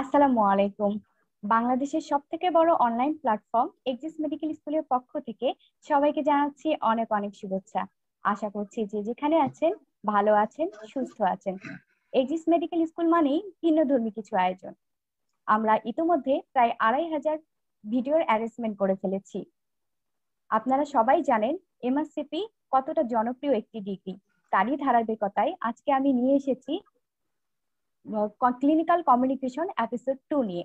আসসালামু আলাইকুম। বাংলাদেশের সবথেকে বড় অনলাইন প্ল্যাটফর্ম এক্সিস মেডিকেল স্কুলের পক্ষ থেকে সবাইকে জানাচ্ছি অনেক অনেক শুভেচ্ছা। আশা করছি যে যেখানে আছেন ভালো আছেন, সুস্থ আছেন। এক্সিস মেডিকেল স্কুল মানেই ভিন্নধর্মী কিছু আয়োজন। আমরা ইতিমধ্যে প্রায় 2500 ভিডিওর অ্যারেঞ্জমেন্ট করে ফেলেছি। আপনারা সবাই জানেন এমআরসিপি কতটা জনপ্রিয় একটি ডিগ্রি। তারই ধারাবাহিকতায় আজকে আমি নিয়ে এসেছি ক্লিনিক্যাল কমিউনিকেশন এপিসোড 2 নিয়ে।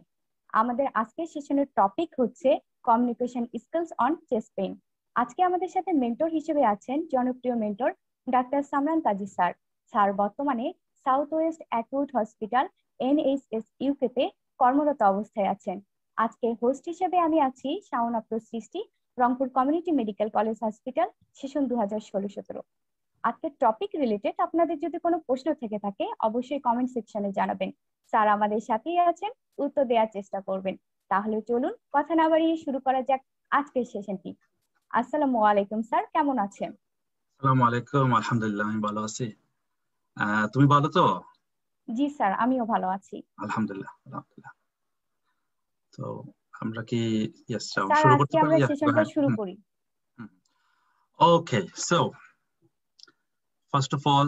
আমাদের আজকের সেশনের টপিক হচ্ছে communication skills on chest pain. আজকে আমাদের সাথে মেন্টর হিসেবে আছেন জনপ্রিয় mentor doctor Shamran Kazi sir. Sir বর্তমানে south west acute hospital NHS ইউকেতে কর্মরত অবস্থায় আছেন। আজকে হোস্ট হিসেবে আমি আছি Shaon Afroz Srishti, Rangpur community medical college hospital, session 2016-17। আজকের টপিক রিলেটেড আপনাদের যদি কোনো প্রশ্ন থেকে থাকে অবশ্যই কমেন্ট সেকশনে জানাবেন। স্যার আমাদের সাথেই আছেন, উত্তর দেওয়ার চেষ্টা করবেন। তাহলে চলুন কথা না বাড়িয়ে শুরু করা যাক আজকের সেশনটি। আসসালামু আলাইকুম স্যার, কেমন আছেন? আসসালামু আলাইকুম, আলহামদুলিল্লাহ আমি ভালো আছি। তুমি ভালো তো? জি স্যার আমিও ভালো আছি, আলহামদুলিল্লাহ। তো আমরা কি শুরু করতে পারি? সেশনটা শুরু করি। Okay, so first of all,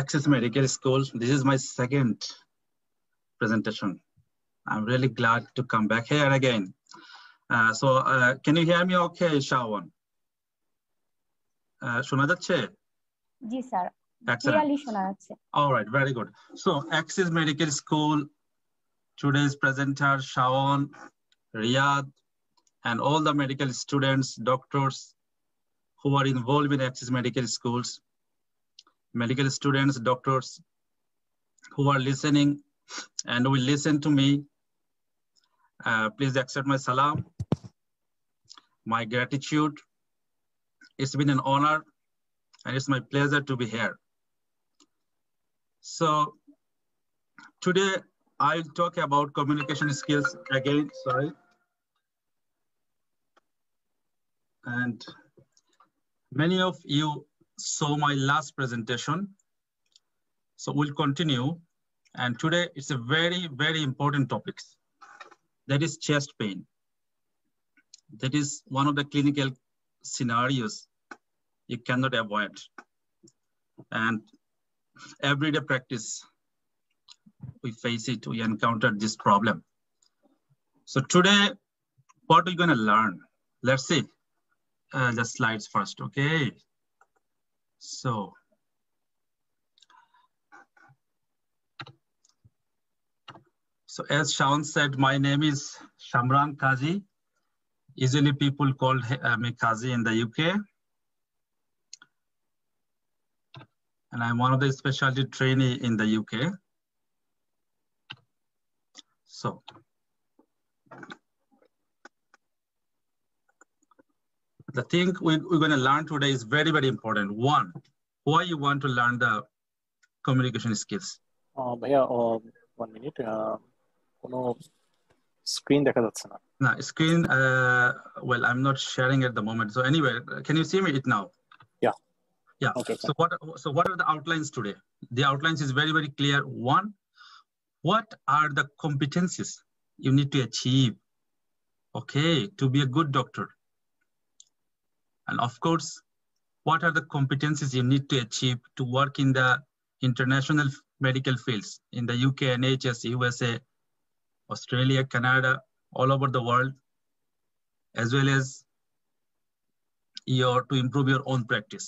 Axis Medical School, this is my second presentation. I'm really glad to come back here again. Can you hear me okay, Shawan? Shona jacche? Ji sir, clearly shona jacche. All right, very good. So Axis Medical School, today's presenter Shawan, Riyad, and all the medical students, doctors, who are involved in Axis Medical Schools, medical students, doctors who are listening and will listen to me. Please accept my salam, my gratitude. It's been an honor and it's my pleasure to be here. So today I'll talk about communication skills again, sorry. And many of you saw my last presentation, so we'll continue. And today it's a very, very important topic. That is chest pain. That is one of the clinical scenarios you cannot avoid. And everyday practice, we face it, we encounter this problem. So today, what are we gonna learn? Let's see. The slides first, okay? So as Shawan said, my name is Shamran Kazi. Usually people call me Kazi in the UK. And I'm one of the specialty trainee in the UK. So the thing we're going to learn today is very, very important. One, why you want to learn the communication skills? One minute. No screen. No, screen. Well, I'm not sharing at the moment. So anyway, can you see me it now? Yeah. Yeah. Okay. So what are the outlines today? The outlines is very, very clear. One, what are the competencies you need to achieve? Okay, to be a good doctor. And of course, what are the competencies you need to achieve to work in the international medical fields in the UK, NHS, USA, Australia, Canada, all over the world, as well as to improve your own practice.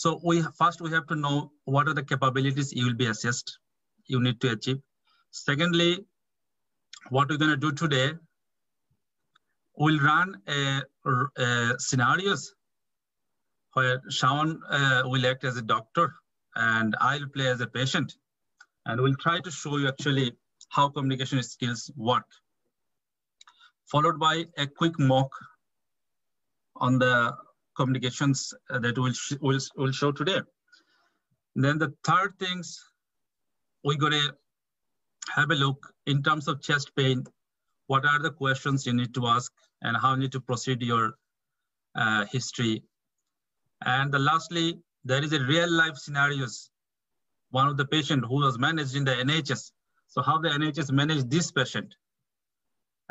So we have to know what are the capabilities you will be assessed, you need to achieve. Secondly, what we're going to do today, we'll run a scenarios where Shawan will act as a doctor and I'll play as a patient. And we'll try to show you actually how communication skills work. Followed by a quick mock on the communications that we'll show today. Then the third things, we're gonna have a look in terms of chest pain. What are the questions you need to ask and how you need to proceed your history? And lastly, there is a real life scenarios. One of the patient who was managed in the NHS So how the NHS manage this patient?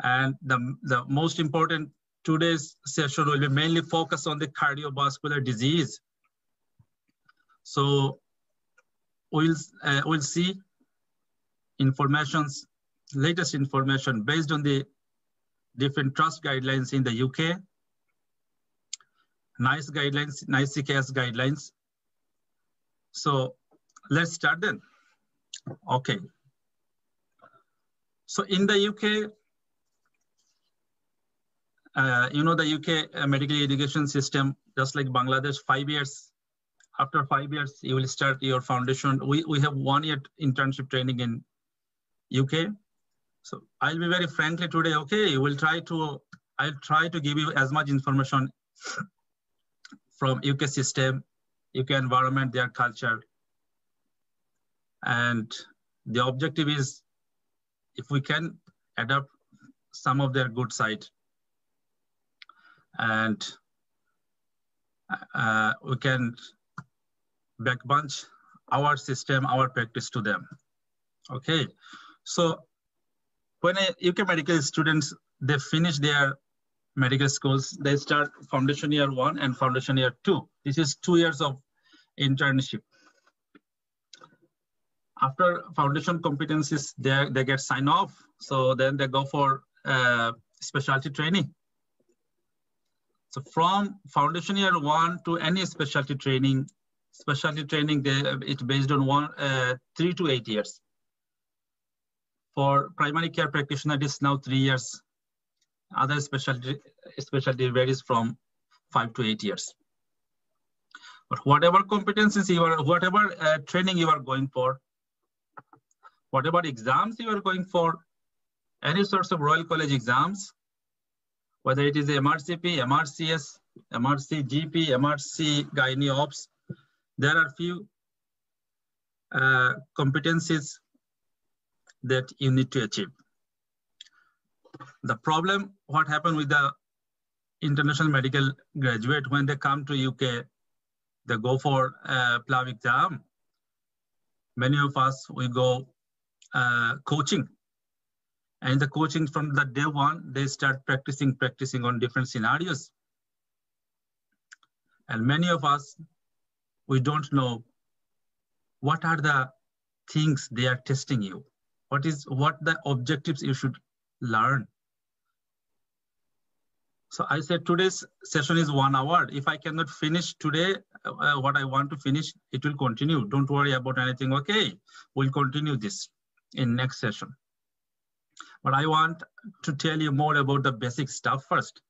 And the most important today's session will be mainly focused on the cardiovascular disease. So we'll see informations, latest information based on the different trust guidelines in the UK, NICE guidelines, NICE CKS guidelines. So let's start then. Okay. So in the UK, the UK medical education system, just like Bangladesh, 5 years. After 5 years, you will start your foundation. We have 1 year internship training in UK. So I'll be very frankly today, okay, I'll try to give you as much information from UK system, UK environment, their culture. And the objective is if we can adapt some of their good side. And we can backbench our system, our practice to them. Okay, so when UK medical students, they finish their medical schools, they start foundation year 1 and foundation year 2. This is 2 years of internship. After foundation competencies, they get signed off. So then they go for specialty training. So from foundation year 1 to any specialty training, it's based on 3 to 8 years. For primary care practitioner, it is now 3 years. Other specialty varies from 5 to 8 years. But whatever competencies you are, whatever training you are going for, whatever exams you are going for, any sorts of Royal College exams, whether it is MRCP, MRCS, MRCGP, MRC Gynae Ops, there are few competencies that you need to achieve. The problem, what happened with the international medical graduate, when they come to UK, they go for PLAB exam. Many of us, we go coaching. And the coaching from the day one, they start practicing on different scenarios. And many of us, we don't know what are the things they are testing you. What the objectives you should learn. So I said today's session is 1 hour. If I cannot finish today what I want to finish, it will continue. Don't worry about anything. Okay, we'll continue this in next session. But I want to tell you more about the basic stuff first.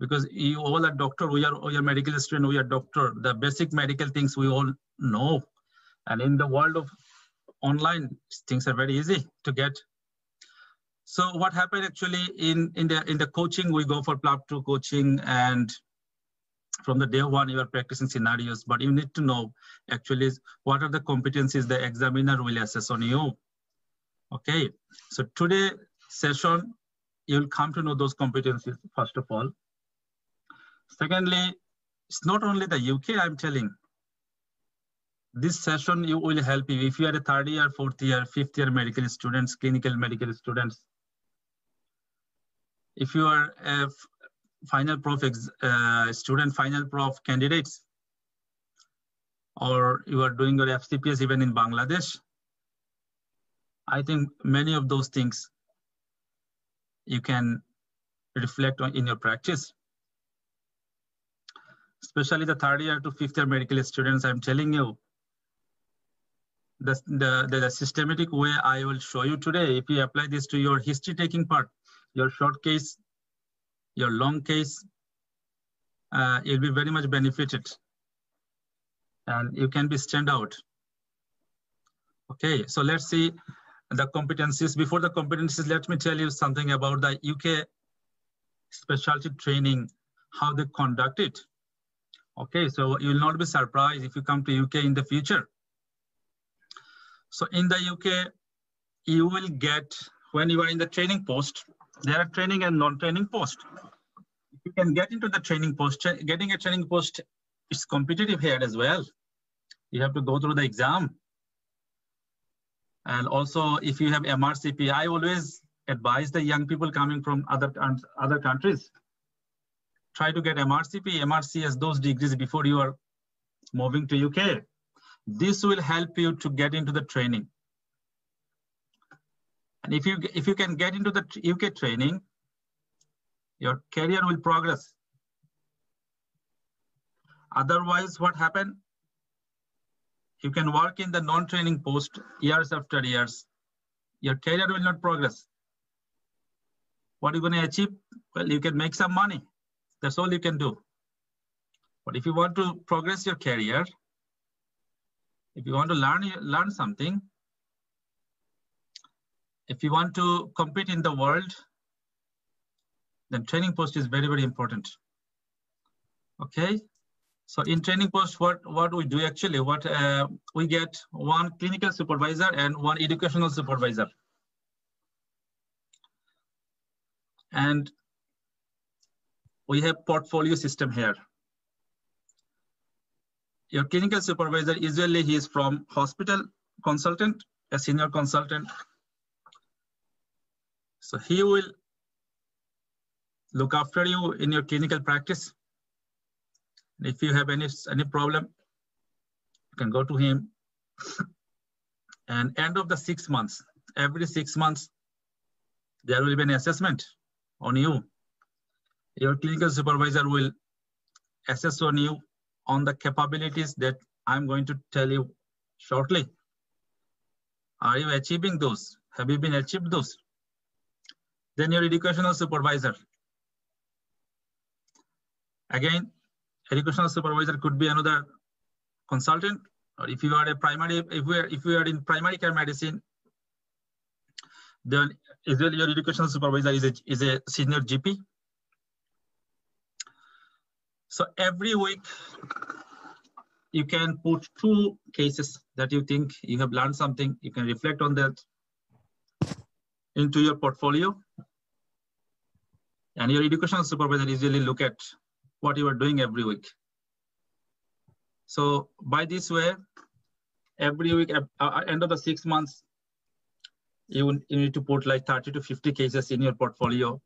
Because you all are doctor, we are medical student, we are doctor. The basic medical things we all know. And in the world of online, things are very easy to get. So what happened actually in the coaching, we go for PLAB2 coaching, and from the day one, you are practicing scenarios, but you need to know actually what are the competencies the examiner will assess on you. Okay, so today session, you'll come to know those competencies, first of all. Secondly, it's not only the UK, I'm telling. This session will help you. If you are a third year, fourth year, fifth year medical students, clinical medical students, if you are a final prof student, final prof candidates, or you are doing your FCPS even in Bangladesh, I think many of those things you can reflect on in your practice. Especially the third year to fifth year medical students, I'm telling you, the systematic way I will show you today, if you apply this to your history taking part, your short case, your long case, you'll be very much benefited. And you can be stand out. Okay, so let's see the competencies. Before the competencies, let me tell you something about the UK specialty training, how they conduct it. Okay, so you will not be surprised if you come to UK in the future. So in the UK, you will get, when you are in the training post, there are training and non-training post. If you can get into the training post, getting a training post is competitive here as well. You have to go through the exam. And also, if you have MRCP, I always advise the young people coming from other countries, try to get MRCP, MRCS, those degrees before you are moving to UK. This will help you to get into the training. And if you can get into the UK training, your career will progress. Otherwise, what happened? You can work in the non-training post years after years. Your career will not progress. What are you going to achieve? Well, you can make some money. That's all you can do. But if you want to progress your career, if you want to learn something, if you want to compete in the world, then training post is very, very important. Okay. So in training post, what we do actually, we get one clinical supervisor and one educational supervisor. And we have portfolio system here. Your clinical supervisor, usually he is from hospital consultant, a senior consultant. So he will look after you in your clinical practice. If you have any problem, you can go to him. And end of the 6 months, every 6 months, there will be an assessment on you. Your clinical supervisor will assess on you on the capabilities that I'm going to tell you shortly. Are you achieving those? Have you been achieved those? Then your educational supervisor. Again, educational supervisor could be another consultant, or if you are a primary, if we are in primary care medicine, then usually your educational supervisor is a senior GP. So every week you can put 2 cases that you think you have learned something. You can reflect on that into your portfolio, and your educational supervisor usually look at what you are doing every week. So by this way, every week at end of the 6 months, you need to put like 30 to 50 cases in your portfolio,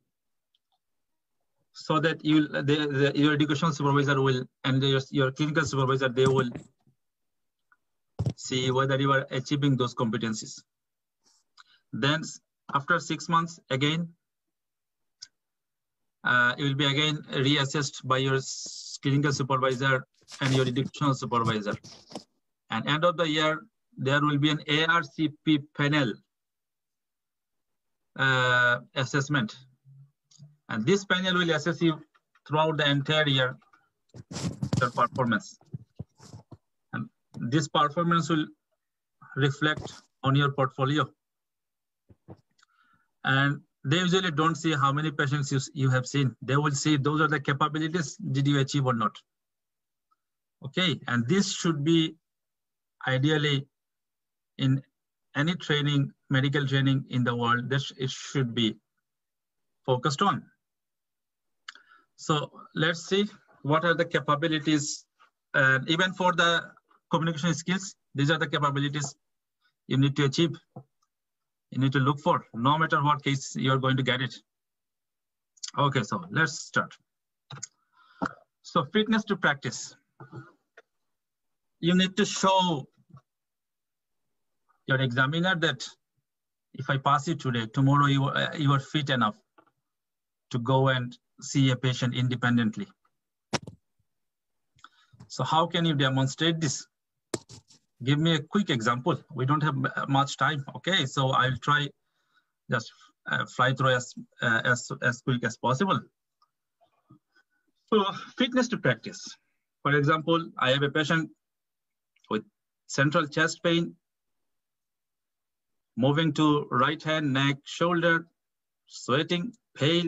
so that your educational supervisor will, and your clinical supervisor, they will see whether you are achieving those competencies. Then after 6 months, again, it will be again reassessed by your clinical supervisor and your educational supervisor. And end of the year, there will be an ARCP panel assessment. And this panel will assess you throughout the entire year, your performance. And this performance will reflect on your portfolio. And they usually don't see how many patients you have seen. They will see those are the capabilities, did you achieve or not. Okay, and this should be ideally in any training, medical training in the world, it should be focused on. So let's see what are the capabilities, even for the communication skills, these are the capabilities you need to achieve. You need to look for, no matter what case you're going to get it. Okay, so let's start. So fitness to practice. You need to show your examiner that if I pass you today, tomorrow you are fit enough to go and see a patient independently. So how can you demonstrate this? Give me a quick example. We don't have much time. Okay, so I'll try just fly through as quick as possible. So fitness to practice. For example, I have a patient with central chest pain, moving to right hand, neck, shoulder, sweating, pale.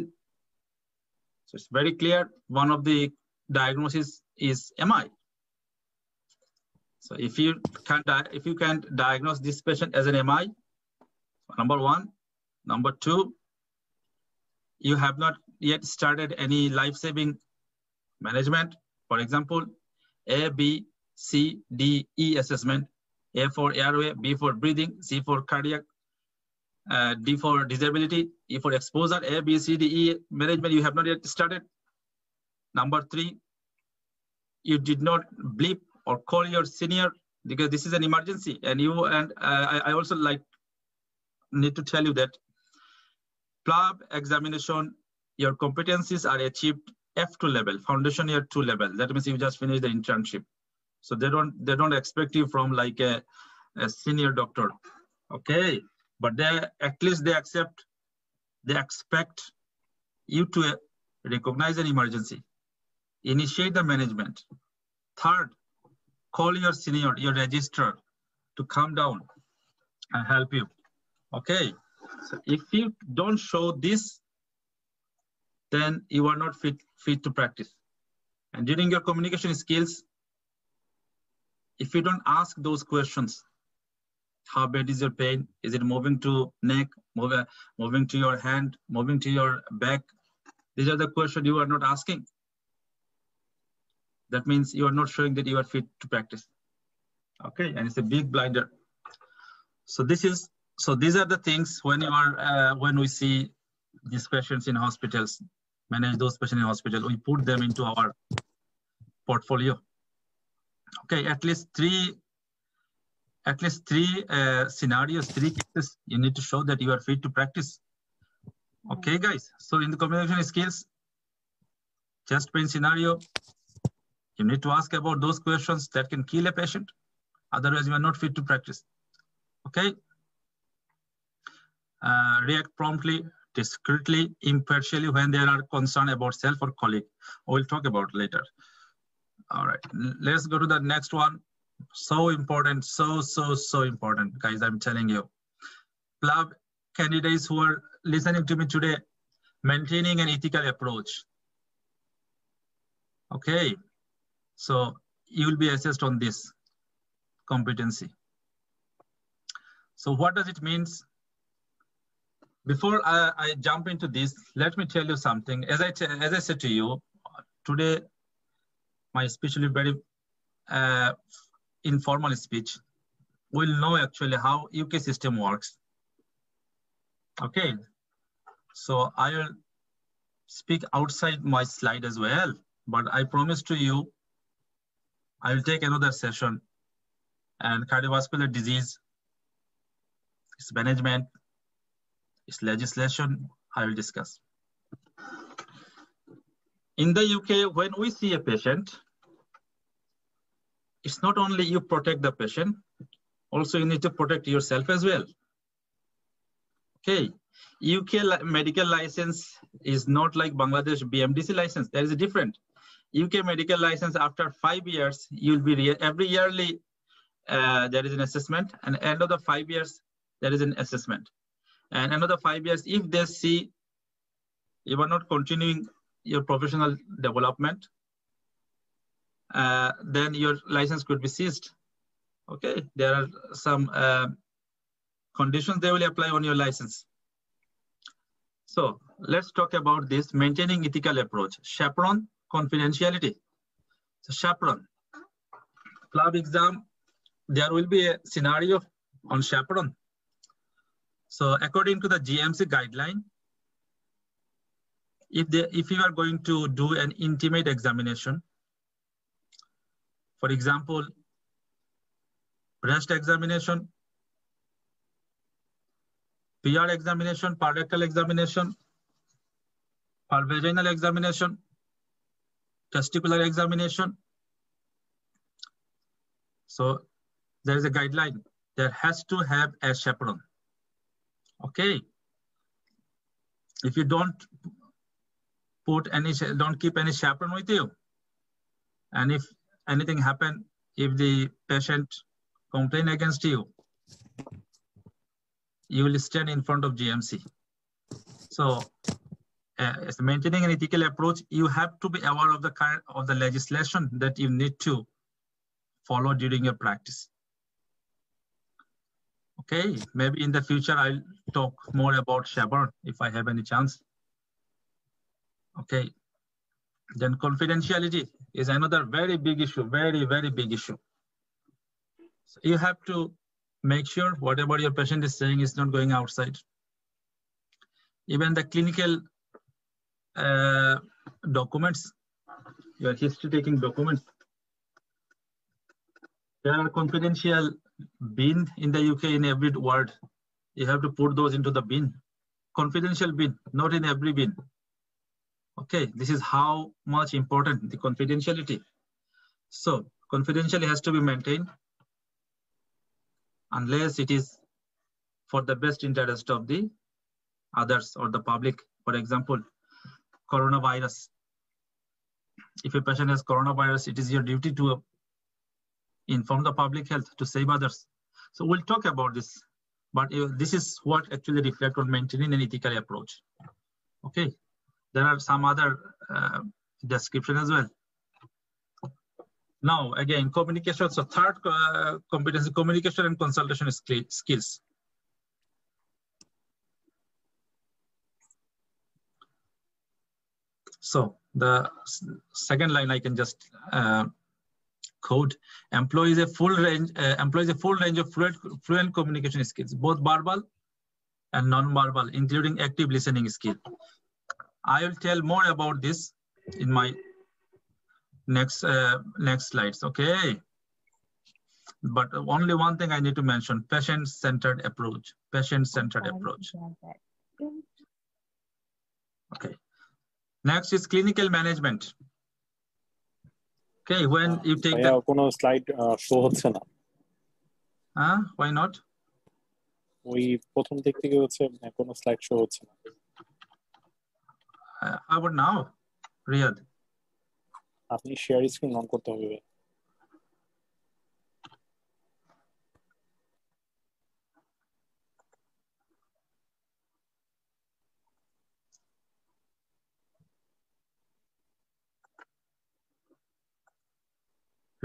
So it's very clear. One of the diagnoses is MI. So if you can't diagnose this patient as an MI, number one. Number two, you have not yet started any life-saving management. For example, A, B, C, D, E assessment A for airway, B for breathing, C for cardiac, D for disability, E for exposure, A, B, C, D, E, management you have not yet started. Number 3, you did not bleep or call your senior because this is an emergency. And you and I also need to tell you that PLAB examination, your competencies are achieved F2 level, foundation year 2 level. That means you just finished the internship. So they don't expect you from like a senior doctor, okay? But they expect you to recognize an emergency, initiate the management. 3rd, call your senior, your registrar, to come down and help you. Okay, so if you don't show this, then you are not fit to practice. And during your communication skills, if you don't ask those questions, how bad is your pain? Is it moving to neck, moving to your hand, moving to your back? These are the questions you are not asking. That means you are not showing that you are fit to practice. Okay, and it's a big blinder. So these are the things when you are when we see these patients in hospitals, manage those patients in hospital, we put them into our portfolio. Okay, at least three scenarios, 3 cases, you need to show that you are fit to practice. Okay, guys. So in the communication skills, chest pain scenario, you need to ask about those questions that can kill a patient. Otherwise, you are not fit to practice. Okay. React promptly, discreetly, impartially when there are concerns about self or colleague. We'll talk about later. All right. Let's go to the next one. So important, so important, guys. I'm telling you. PLAB candidates who are listening to me today, maintaining an ethical approach. Okay. So you will be assessed on this competency. So what does it mean? Before I jump into this, let me tell you something. As I said to you, today, my especially very informal speech will know actually how UK system works. Okay. So I will speak outside my slide as well, but I promise to you, I will take another session and cardiovascular disease, its management, its legislation, I will discuss. In the UK, when we see a patient, it's not only you protect the patient, also you need to protect yourself as well. Okay, UK medical license is not like Bangladesh BMDC license, there is a difference. UK medical license after 5 years, you'll be every yearly there is an assessment, and end of the 5 years there is an assessment, and another 5 years if they see you are not continuing your professional development, then your license could be seized. Okay, there are some conditions they will apply on your license. So let's talk about this maintaining ethical approach. Chaperone confidentiality. So chaperone, PLAB exam, there will be a scenario on chaperone. So according to the GMC guideline, if you are going to do an intimate examination, for example, breast examination, PR examination, parectal examination, vaginal examination, testicular examination. So there is a guideline. There has to have a chaperone. Okay. If you don't keep any chaperone with you, and if anything happen, if the patient complain against you, you will stand in front of GMC. So, as maintaining an ethical approach, you have to be aware of the kind of the legislation that you need to follow during your practice. Okay, maybe in the future I'll talk more about chaperone if I have any chance. Okay, then confidentiality is another very big issue, very, very big issue. So you have to make sure whatever your patient is saying is not going outside. Even the clinical documents, your history taking documents, there are confidential bin in the UK in every ward. You have to put those into the bin. Confidential bin, not in every bin. Okay, this is how much important the confidentiality. So confidentiality has to be maintained unless it is for the best interest of the others or the public. For example, coronavirus. If a patient has coronavirus, it is your duty to inform the public health to save others. So we'll talk about this, but this is what actually reflects on maintaining an ethical approach. Okay, there are some other description as well. Now again, communication. So third competency, communication and consultation skills. So the second line I can just code employs a full range of fluent communication skills, both verbal and non-verbal, including active listening skill. I will tell more about this in my next next slides. Okay, but only one thing I need to mention: patient-centered approach. Patient-centered approach. Okay. Next is clinical management. Okay, when you take the kono slide show হচ্ছে না, why not? ওই প্রথম দিক থেকে হচ্ছে কোনো slide show হচ্ছে না. How about now, Riyad? আপনি শেয়ার স্ক্রিন অন করতে হবে.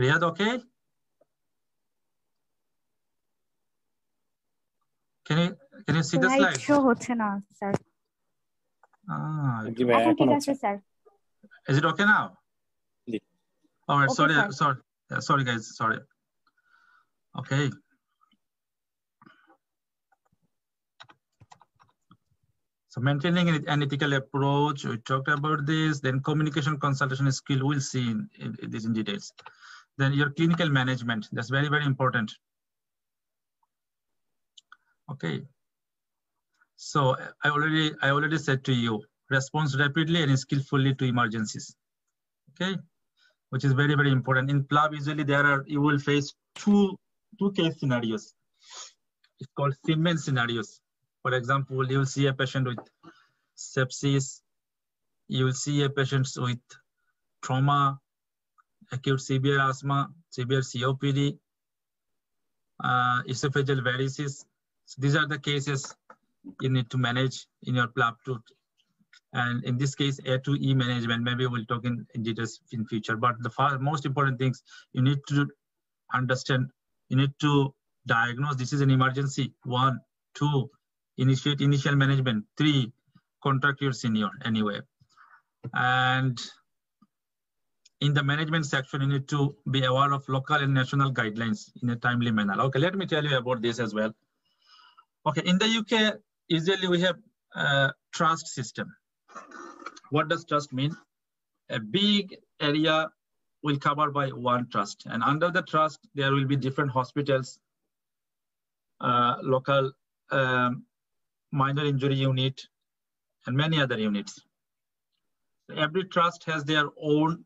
Riyad, okay? Can you see the slide? Show hoche na, sir. Sir. Is it okay now? Yeah. All right. Okay, sorry, sir. Sorry, guys. Sorry. Okay. So maintaining an ethical approach. We talked about this. Then communication, consultation skill. We'll see in this in details. Then your clinical management, that's very, very important. Okay. So I already said to you, response rapidly and skillfully to emergencies. Okay, which is very, very important. In PLAB, usually you will face two case scenarios. It's called Simmen scenarios. For example, you will see a patient with sepsis, you will see a patient with trauma, acute severe asthma, severe COPD, esophageal varices. So these are the cases you need to manage in your PLAB2. And in this case, A2E management, maybe we'll talk in details in future. But the most important things you need to understand, you need to diagnose this is an emergency. 1, 2, initiate initial management. 3, contact your senior anyway. And in the management section, you need to be aware of local and national guidelines in a timely manner. Okay, let me tell you about this as well. Okay, in the UK, usually we have a trust system. What does trust mean? A big area will cover by one trust. And under the trust, there will be different hospitals, local minor injury unit, and many other units. Every trust has their own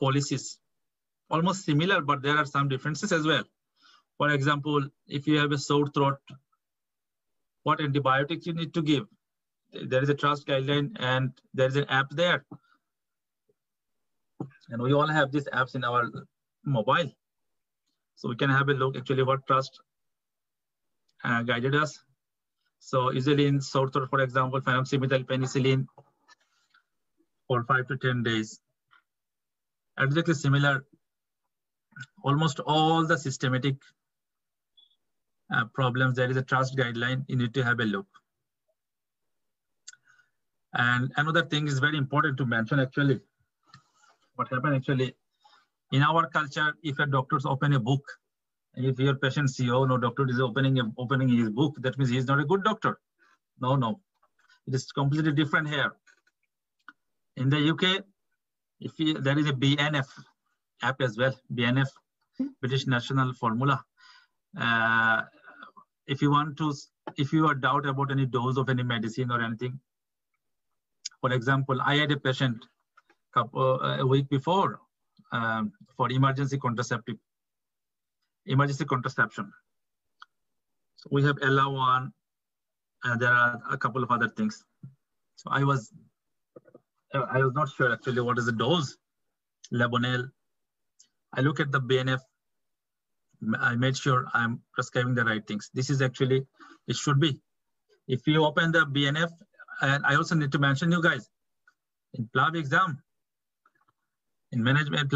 policies, almost similar, but there are some differences as well. For example, if you have a sore throat, what antibiotics you need to give? There is a trust guideline and there is an app there. And we all have these apps in our mobile. So we can have a look actually what trust guided us. So usually in sore throat, for example, phenocimidal penicillin for 5 to 10 days. Exactly similar. Almost all the systematic problems, there is a trust guideline. You need to have a look. And another thing is very important to mention actually. What happened actually in our culture, if a doctor opens a book, If your patient see, oh no, doctor is opening his book, that means he is not a good doctor. No. It is completely different here. In the UK, there is a BNF app as well, BNF, British National Formula. If you are doubt about any dose of any medicine or anything, for example, I had a patient a week before for emergency contraception. So we have LR1, and there are a couple of other things. So I was not sure actually what is the dose, Labonel. I look at the BNF. I made sure I'm prescribing the right things. This is actually, it should be. If you open the BNF, and I also need to mention you guys, in PLAB exam, in management,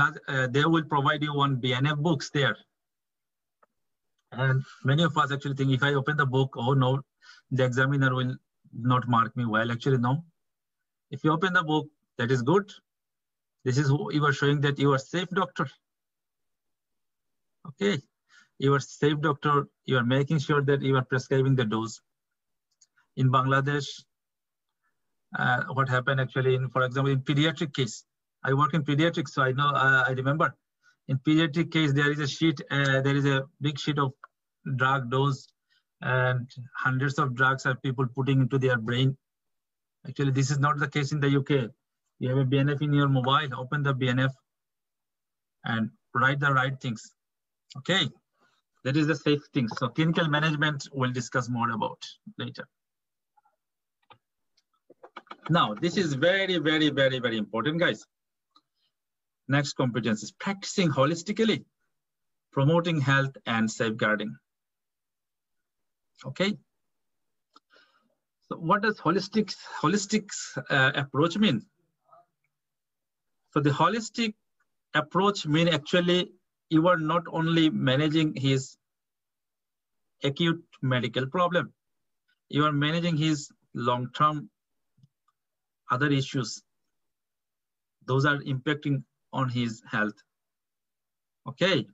they will provide you one BNF books there. And many of us actually think if I open the book, oh no, the examiner will not mark me well. Actually, no. If you open the book, that is good. This is who you are showing that you are safe doctor. Okay. You are safe doctor. You are making sure that you are prescribing the dose. In Bangladesh, what happened actually in, for example, in pediatric case, I work in pediatrics, so I know, I remember. In pediatric case, there is a sheet, there is a big sheet of drug dose, and hundreds of drugs are people putting into their brain. Actually, this is not the case in the UK. You have a BNF in your mobile, open the BNF and write the right things. Okay, that is the safe thing. So clinical management we'll discuss more about later. Now, this is very, very, very, very important, guys. Next competence is practicing holistically, promoting health and safeguarding. Okay. So what does holistic approach mean? So the holistic approach means actually you are not only managing his acute medical problem, you are managing his long-term other issues. Those are impacting on his health. Okay.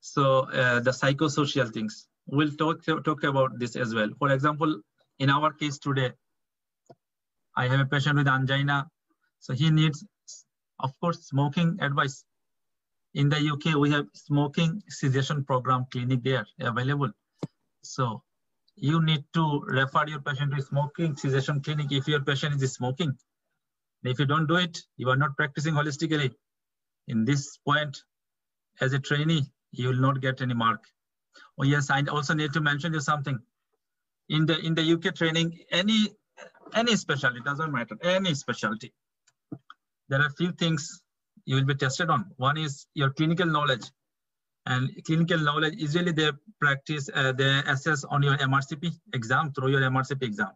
So the psychosocial things. We'll talk about this as well. For example, in our case today, I have a patient with angina. So he needs, of course, smoking advice. In the UK, we have smoking cessation program clinic there available. So you need to refer your patient to smoking cessation clinic if your patient is smoking. If you don't do it, you are not practicing holistically. In this point, as a trainee, you will not get any mark. Oh yes, I also need to mention you something. In the UK training, any specialty, doesn't matter, any specialty, there are few things you will be tested on. One is your clinical knowledge, and clinical knowledge usually they practice, they assess on your MRCP exam, through your MRCP exam.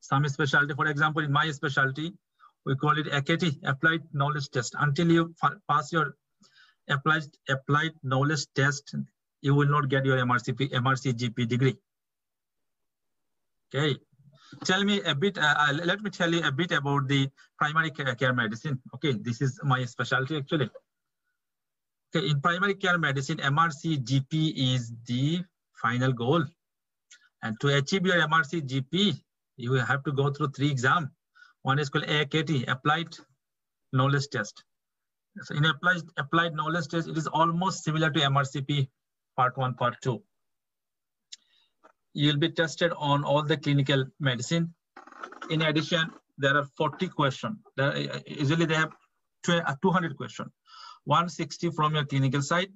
Some specialty, for example, in my specialty, we call it AKT, Applied Knowledge Test. Until you pass your applied knowledge test, you will not get your MRCGP degree. Okay, tell me a bit. Let me tell you a bit about the primary care medicine. Okay, this is my specialty actually. Okay, in primary care medicine, MRCGP is the final goal, and to achieve your MRCGP, you will have to go through 3 exams. One is called AKT, Applied Knowledge Test. So in applied knowledge test, it is almost similar to MRCP part 1, part 2. You'll be tested on all the clinical medicine. In addition, there are 40 questions. Usually they have 200 questions. 160 from your clinical side.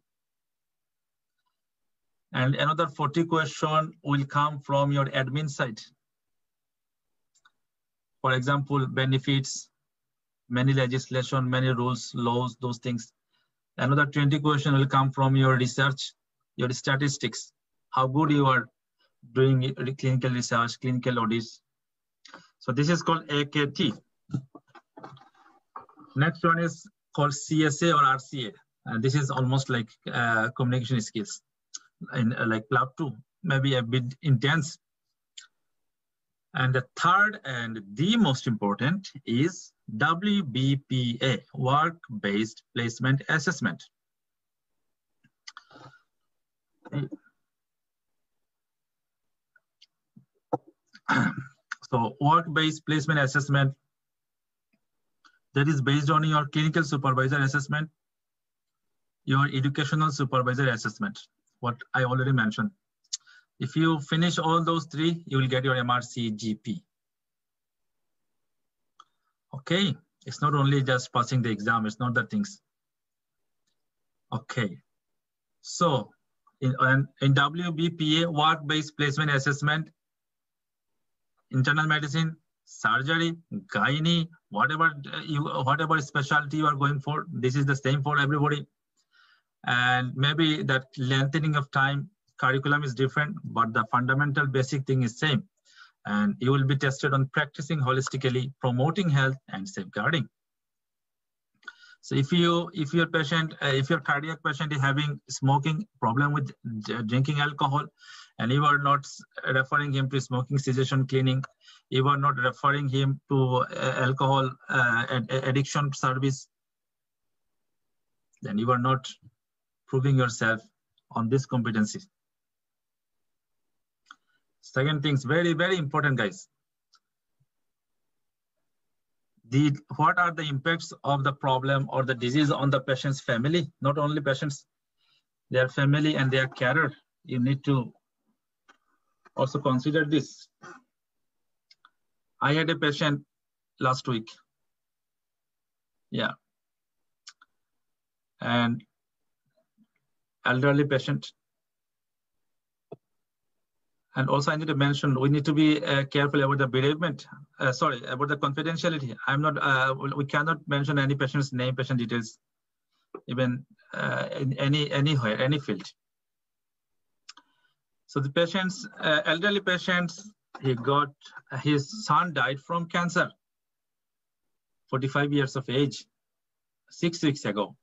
And another 40 questions will come from your admin side. For example, benefits, many legislation, many rules, laws, those things. Another 20 question will come from your research, your statistics, how good you are doing clinical research, clinical audits. So this is called AKT. Next one is called CSA or RCA. And this is almost like communication skills, in, like PLAB 2, maybe a bit intense. And the third and the most important is WBPA, Work-Based Placement Assessment. So work-based placement assessment, that is based on your clinical supervisor assessment, your educational supervisor assessment, what I already mentioned. If you finish all those three, you will get your MRCGP. Okay, it's not only just passing the exam, it's not the things. Okay, so in WBPA, work-based placement assessment, internal medicine, surgery, gynae, whatever specialty you are going for, this is the same for everybody. And maybe that lengthening of time, curriculum is different, but the fundamental basic thing is same. And you will be tested on practicing holistically, promoting health and safeguarding. So if your cardiac patient is having smoking problem with drinking alcohol, and you are not referring him to smoking cessation clinic, you are not referring him to alcohol addiction service, then you are not proving yourself on this competency. Second thing is very, very important, guys. What are the impacts of the problem or the disease on the patient's family? Not only patients, their family and their carer. You need to also consider this. I had a patient last week. Yeah. And elderly patient. And also I need to mention, we need to be careful about the bereavement, about the confidentiality. We cannot mention any patient's name, patient details, even in any field. So the patients, elderly patients, his son died from cancer, 45 years of age, 6 weeks ago.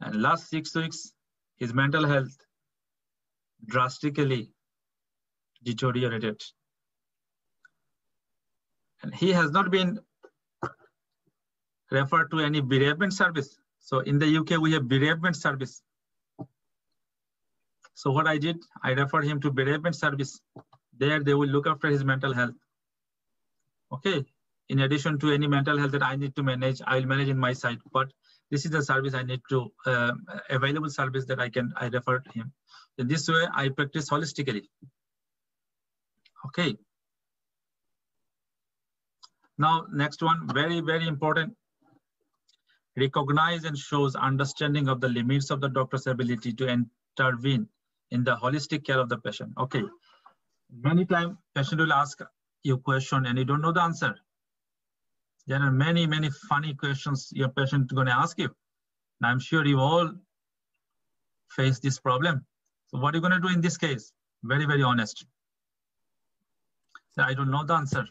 And last 6 weeks, his mental health drastically deteriorated. And he has not been referred to any bereavement service. So in the UK, we have bereavement service. So what I did, I referred him to bereavement service. There they will look after his mental health. Okay, in addition to any mental health that I need to manage, I'll manage in my side, but this is the service I need to, available service that I refer to him. In this way, I practice holistically. Okay. Now, next one, very, very important. Recognize and shows understanding of the limits of the doctor's ability to intervene in the holistic care of the patient. Okay. Many times, patient will ask you a question and you don't know the answer. There are many, many funny questions your patient is going to ask you. And I'm sure you all face this problem. So what are you going to do in this case? Very, very honest. I don't know the answer.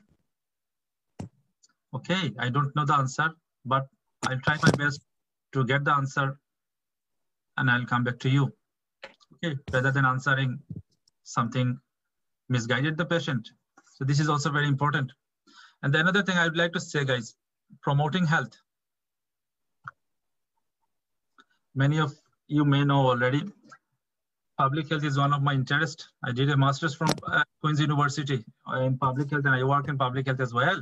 Okay, I don't know the answer, but I'll try my best to get the answer and I'll come back to you. Okay, rather than answering something misguided the patient. So this is also very important. And the another thing I would like to say, guys, promoting health. Many of you may know already, public health is one of my interests. I did a master's from Queen's University in public health, and I work in public health as well.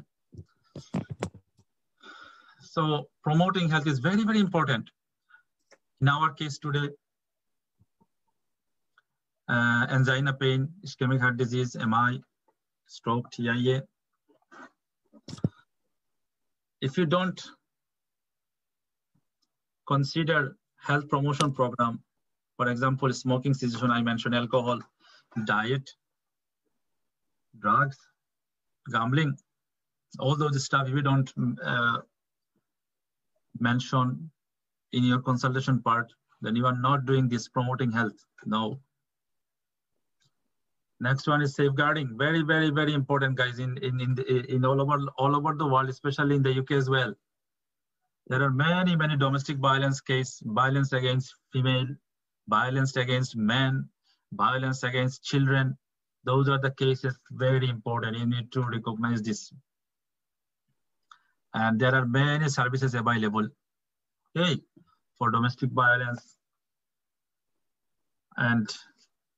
So promoting health is very, very important. In our case today, angina pain, ischemic heart disease, MI, stroke, TIA. If you don't consider health promotion program, for example, smoking cessation, I mentioned alcohol, diet, drugs, gambling, all those stuff, if you don't mention in your consultation part, then you are not doing this promoting health. No. Next one is safeguarding. Very, very, very important, guys, in all over the world, especially in the UK as well. There are many, many domestic violence cases, violence against female, violence against men, violence against children. Those are the cases, very important. You need to recognize this. And there are many services available, okay, for domestic violence. and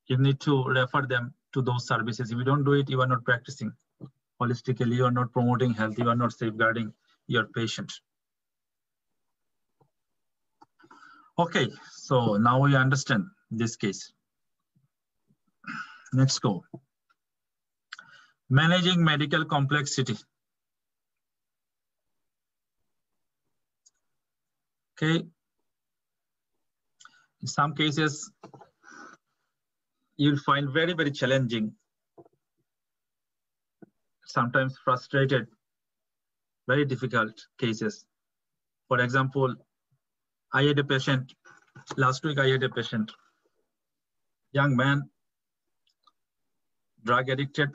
you need to refer them to those services. If you don't do it, you are not practicing holistically, you are not promoting health, you are not safeguarding your patient. Okay, so now we understand this case. Let's go. Managing medical complexity. Okay. In some cases, you'll find very, very challenging, sometimes frustrated, very difficult cases. For example, I had a patient, last week I had a patient, young man, drug addicted.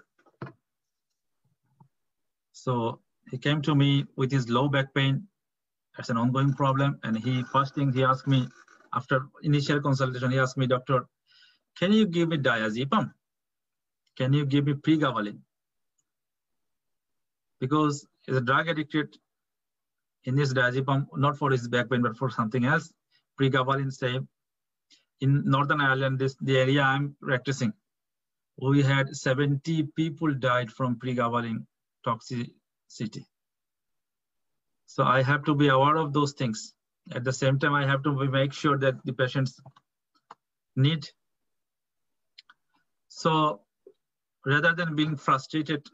So he came to me with his low back pain. That's an ongoing problem. And he, first thing he asked me, after initial consultation, he asked me, doctor, can you give me diazepam? Can you give me pregabalin? Because he's a drug addicted. He needs diazepam, not for his back pain, but for something else. Pregabalin, same. In Northern Ireland, the area I'm practicing, we had 70 people died from pregabalin toxicity. So I have to be aware of those things. At the same time, I have to make sure that the patients need. So rather than being frustrated,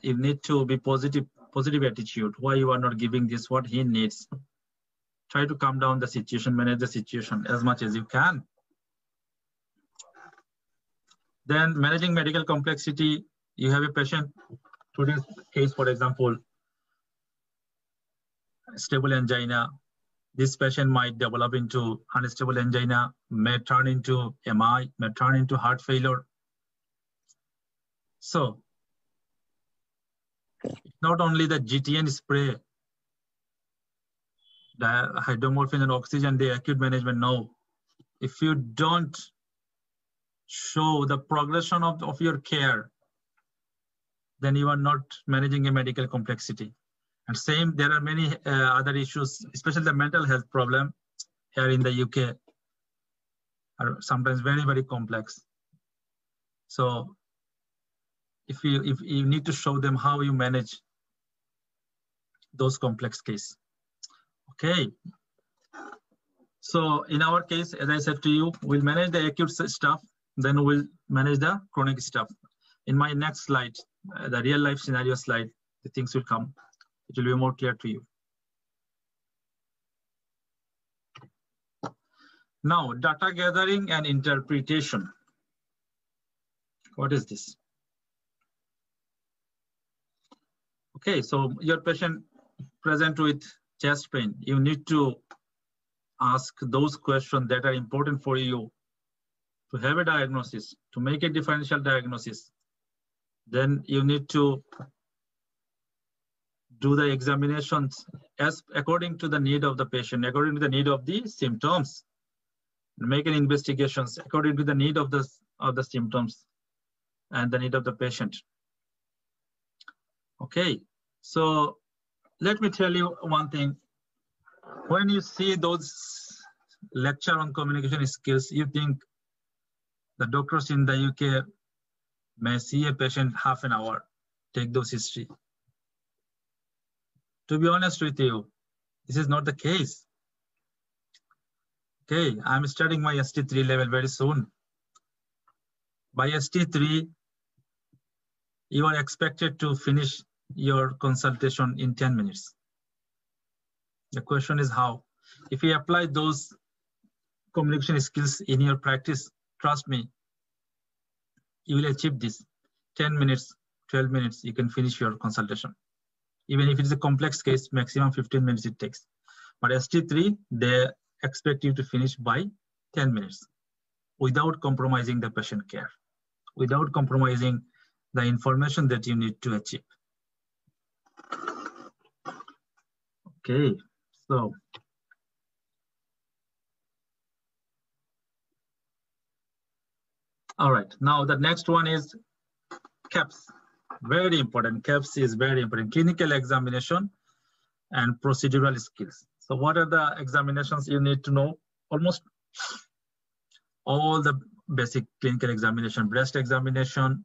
you need to be positive attitude. Why you are not giving this, what he needs. Try to calm down the situation, manage the situation as much as you can. Then managing medical complexity, you have a patient, today's case, for example, stable angina. This patient might develop into unstable angina, may turn into MI, may turn into heart failure. So, not only the GTN spray, the hydromorphine and oxygen, the acute management, no. If you don't show the progression of your care, then you are not managing a medical complexity. And same, there are many other issues, especially the mental health problem here in the UK are sometimes very, very complex. So if you need to show them how you manage those complex cases. Okay. So in our case, as I said to you, we'll manage the acute stuff, then we'll manage the chronic stuff. In my next slide, the real life scenario slide, the things will come. It will be more clear to you. Now, data gathering and interpretation. What is this? Okay, so your patient present with chest pain. You need to ask those questions that are important for you to have a diagnosis, to make a differential diagnosis. Then you need to do the examinations as according to the need of the patient, according to the need of the symptoms, make an investigations according to the need of the symptoms and the need of the patient. Okay, so let me tell you one thing. When you see those lecture on communication skills, you think the doctors in the UK may see a patient half an hour, take those history. To be honest with you, this is not the case. Okay, I'm studying my ST3 level very soon. By ST3, you are expected to finish your consultation in 10 minutes. The question is how? If you apply those communication skills in your practice, trust me, you will achieve this. 10 minutes, 12 minutes, you can finish your consultation. Even if it's a complex case, maximum 15 minutes it takes. But ST3, they expect you to finish by 10 minutes without compromising the patient care, without compromising the information that you need to achieve. Okay, so all right, now the next one is CAPS. Very important, CAPS is very important. Clinical examination and procedural skills. So what are the examinations you need to know? Almost all the basic clinical examination, breast examination,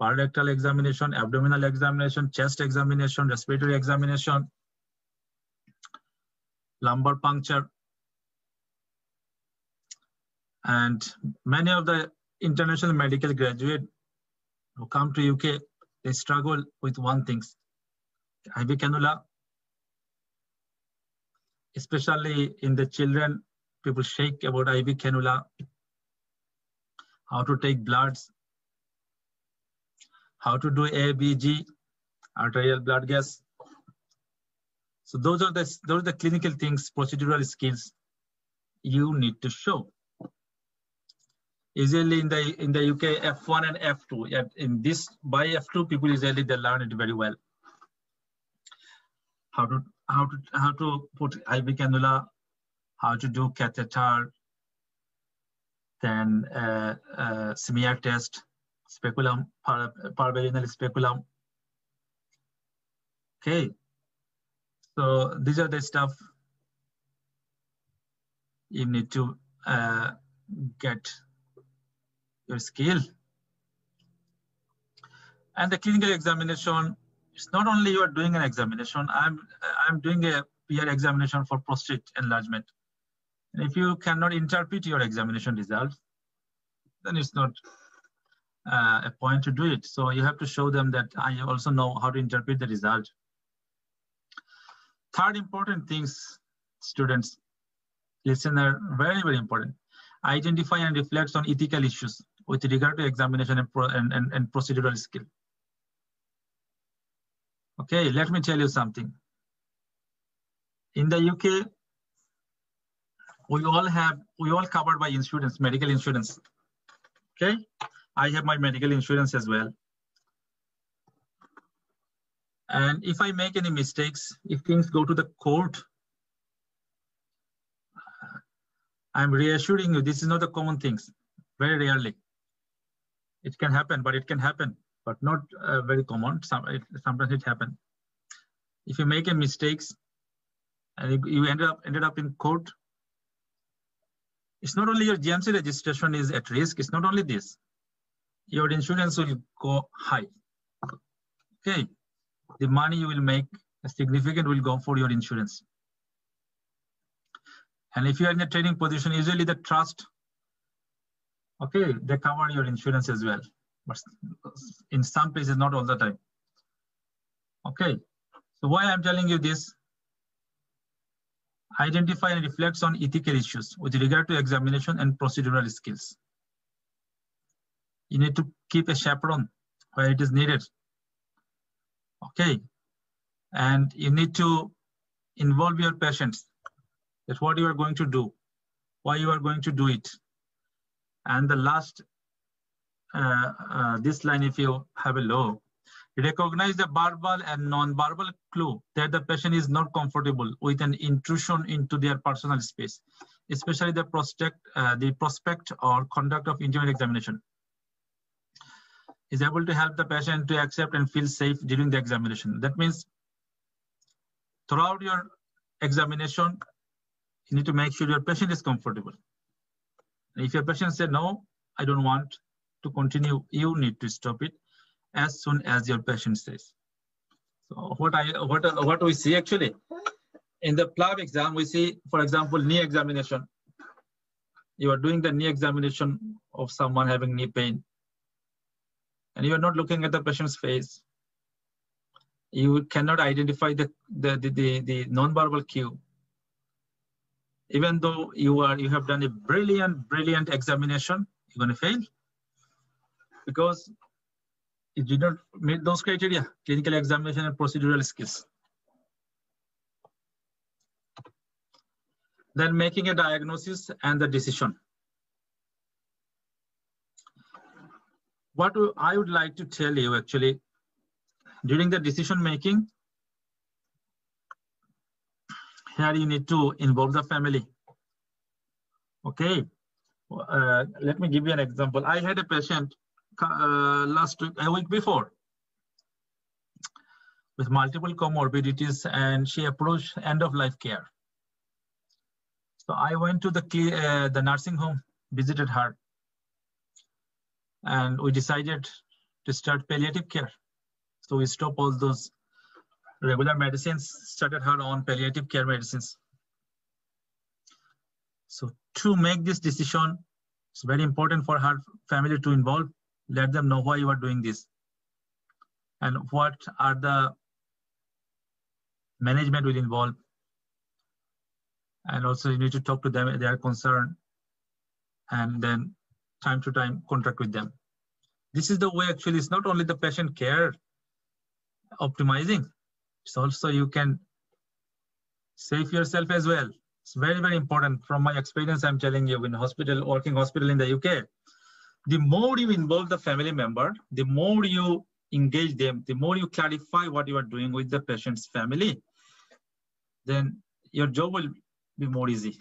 parodontal examination, abdominal examination, chest examination, respiratory examination, lumbar puncture, and many of the international medical graduates who come to UK, they struggle with one thing, IV cannula, especially in the children, people shake about IV cannula, how to take bloods, how to do ABG, arterial blood gas. So those are the clinical things, procedural skills you need to show. Usually in the UK, F1 and F2. In this, by F2, people usually they learn it very well. How to put IV cannula, how to do catheter, then smear test, speculum, parvaginal speculum. Okay, so these are the stuff you need to get your skill. And the clinical examination, it's not only you are doing an examination, I'm doing a peer examination for prostate enlargement. And if you cannot interpret your examination results, then it's not a point to do it. So you have to show them that I also know how to interpret the result. Third important things, students, listener, very, very important. Identify and reflect on ethical issues with regard to examination and procedural skill. Okay, let me tell you something. In the UK, we all covered by insurance, medical insurance. Okay, I have my medical insurance as well. And if I make any mistakes, if things go to the court, I'm reassuring you, this is not the common things, very rarely. It can happen, but it can happen, but not very common. Sometimes it happens. If you make a mistakes and you ended up in court, it's not only your GMC registration is at risk, it's not only this. Your insurance will go high, okay? The money you will make, significant will go for your insurance. And if you are in a training position, usually the trust, okay, they cover your insurance as well. But in some places, not all the time. Okay, so why I'm telling you this? Identify and reflect on ethical issues with regard to examination and procedural skills. You need to keep a chaperone where it is needed. Okay, and you need to involve your patients. That's what you are going to do, why you are going to do it. And the last, this line, if you have a low, recognize the verbal and non-verbal clue that the patient is not comfortable with an intrusion into their personal space, especially the prospect or conduct of intimate examination. Is able to help the patient to accept and feel safe during the examination. That means throughout your examination, you need to make sure your patient is comfortable. If your patient said, no, I don't want to continue, you need to stop it as soon as your patient says. So what we see actually, in the PLAB exam, we see, for example, knee examination. You are doing the knee examination of someone having knee pain, and you are not looking at the patient's face. You cannot identify the non-verbal cue. Even though you have done a brilliant examination, you're going to fail because you did not meet those criteria: clinical examination and procedural skills. Then making a diagnosis and the decision. What I would like to tell you actually, during the decision making, here you need to involve the family. Okay, let me give you an example. I had a patient a week before with multiple comorbidities, and she approached end of life care. So I went to the nursing home visited her, and we decided to start palliative care. So we stopped all those regular medicines, started her on palliative care medicines. So to make this decision, it's very important for her family to involve, let them know why you are doing this and what are the management will involve. And also you need to talk to them if they are concerned, and then time to time contract with them. This is the way actually, it's not only the patient care optimizing, it's also you can save yourself as well. It's very, very important. From my experience, I'm telling you, in hospital, working hospital in the UK, the more you involve the family member, the more you engage them, the more you clarify what you are doing with the patient's family, then your job will be more easy.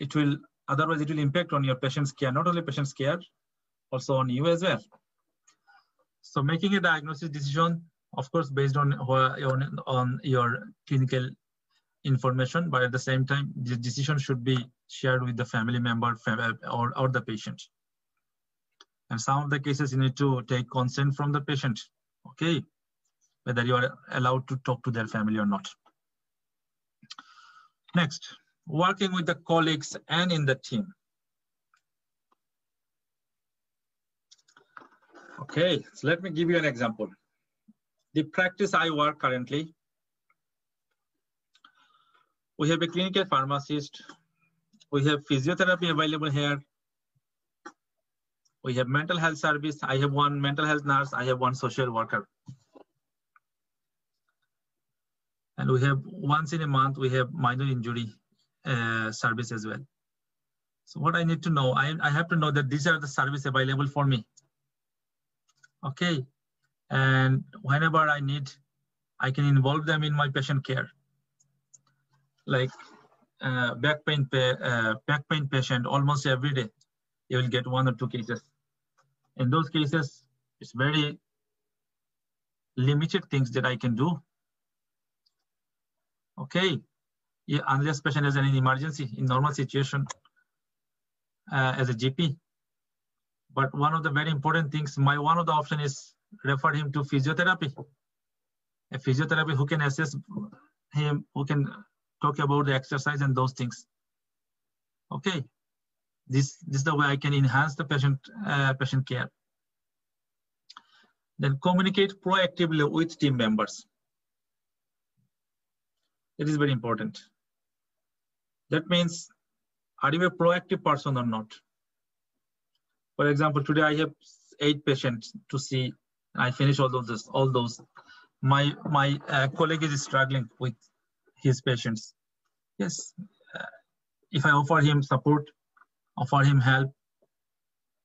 It will, otherwise it will impact on your patient's care, not only patient's care, also on you as well. So making a diagnosis decision, of course, based on your clinical information, but at the same time, the decision should be shared with the family member or the patient. And some of the cases you need to take consent from the patient, okay? Whether you are allowed to talk to their family or not. Next, working with the colleagues and in the team. Okay, so let me give you an example. The practice I work currently, we have a clinical pharmacist, we have physiotherapy available here, we have mental health service, I have one mental health nurse, I have one social worker. And we have once in a month, we have minor injury service as well. So what I need to know, I have to know that these are the services available for me. Okay, and whenever I need, I can involve them in my patient care. Like back pain patient, almost every day, you will get one or two cases. In those cases, it's very limited things that I can do. Okay, yeah, unless patient is in an emergency, in normal situation, as a GP. But one of the very important things, one of the options is refer him to physiotherapy. A physiotherapy who can assess him, who can talk about the exercise and those things. Okay, this is the way I can enhance the patient care. Then communicate proactively with team members. It is very important. That means, are you a proactive person or not? For example, today I have 8 patients to see, and I finish all those. My colleague is struggling with his patients. Yes, if I offer him support, offer him help,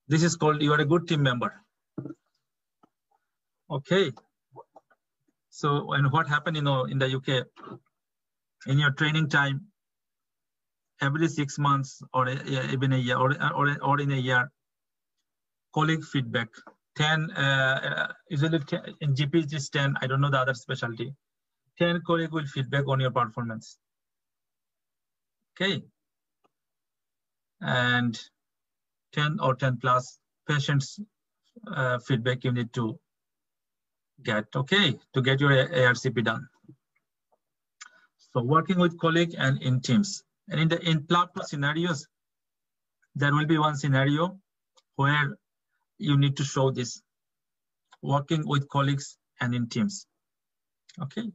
this is called you are a good team member. Okay. So, and what happened, you know, in the UK, in your training time, every 6 months or even a year or in a year, colleague feedback, 10, usually 10, in GP is 10, I don't know the other specialty, 10 colleague will feedback on your performance. Okay. And 10 or 10 plus patients feedback you need to get, okay, to get your ARCP done. So working with colleague and in teams. And in PLAB scenarios, there will be one scenario where you need to show this, working with colleagues and in teams. Okay,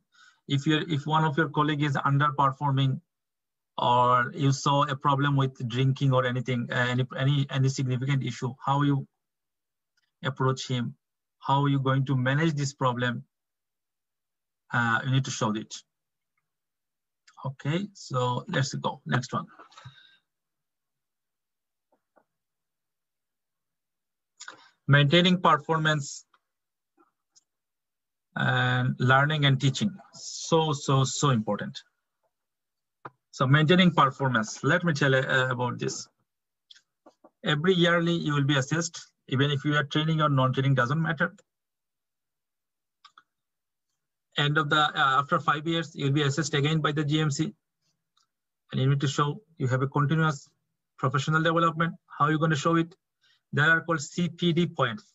if one of your colleagues is underperforming, or you saw a problem with drinking or anything, any significant issue, how you approach him, how are you going to manage this problem, you need to show it. Okay, so let's go, next one. Maintaining performance and learning and teaching. So important. So maintaining performance, let me tell you about this. Every yearly you will be assessed, even if you are training or non-training, doesn't matter. After 5 years, you'll be assessed again by the GMC. and you need to show you have a continuous professional development. How are you going to show it? They are called CPD points.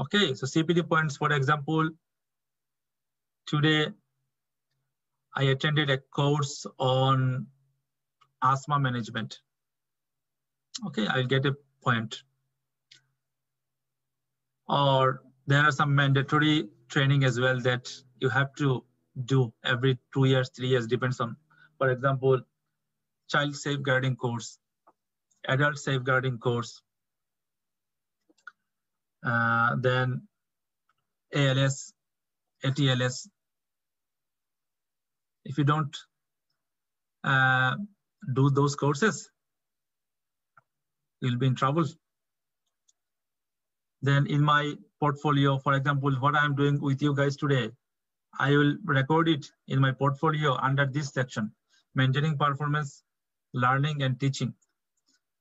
Okay, so CPD points, for example, today I attended a course on asthma management. Okay, I'll get a point. Or there are some mandatory training as well that you have to do every 2 years, 3 years, depends on, for example, child safeguarding course, adult safeguarding course, then ALS, ATLS. If you don't do those courses, you'll be in trouble. Then in my portfolio, for example, what I'm doing with you guys today, I will record it in my portfolio under this section, maintaining performance, learning and teaching.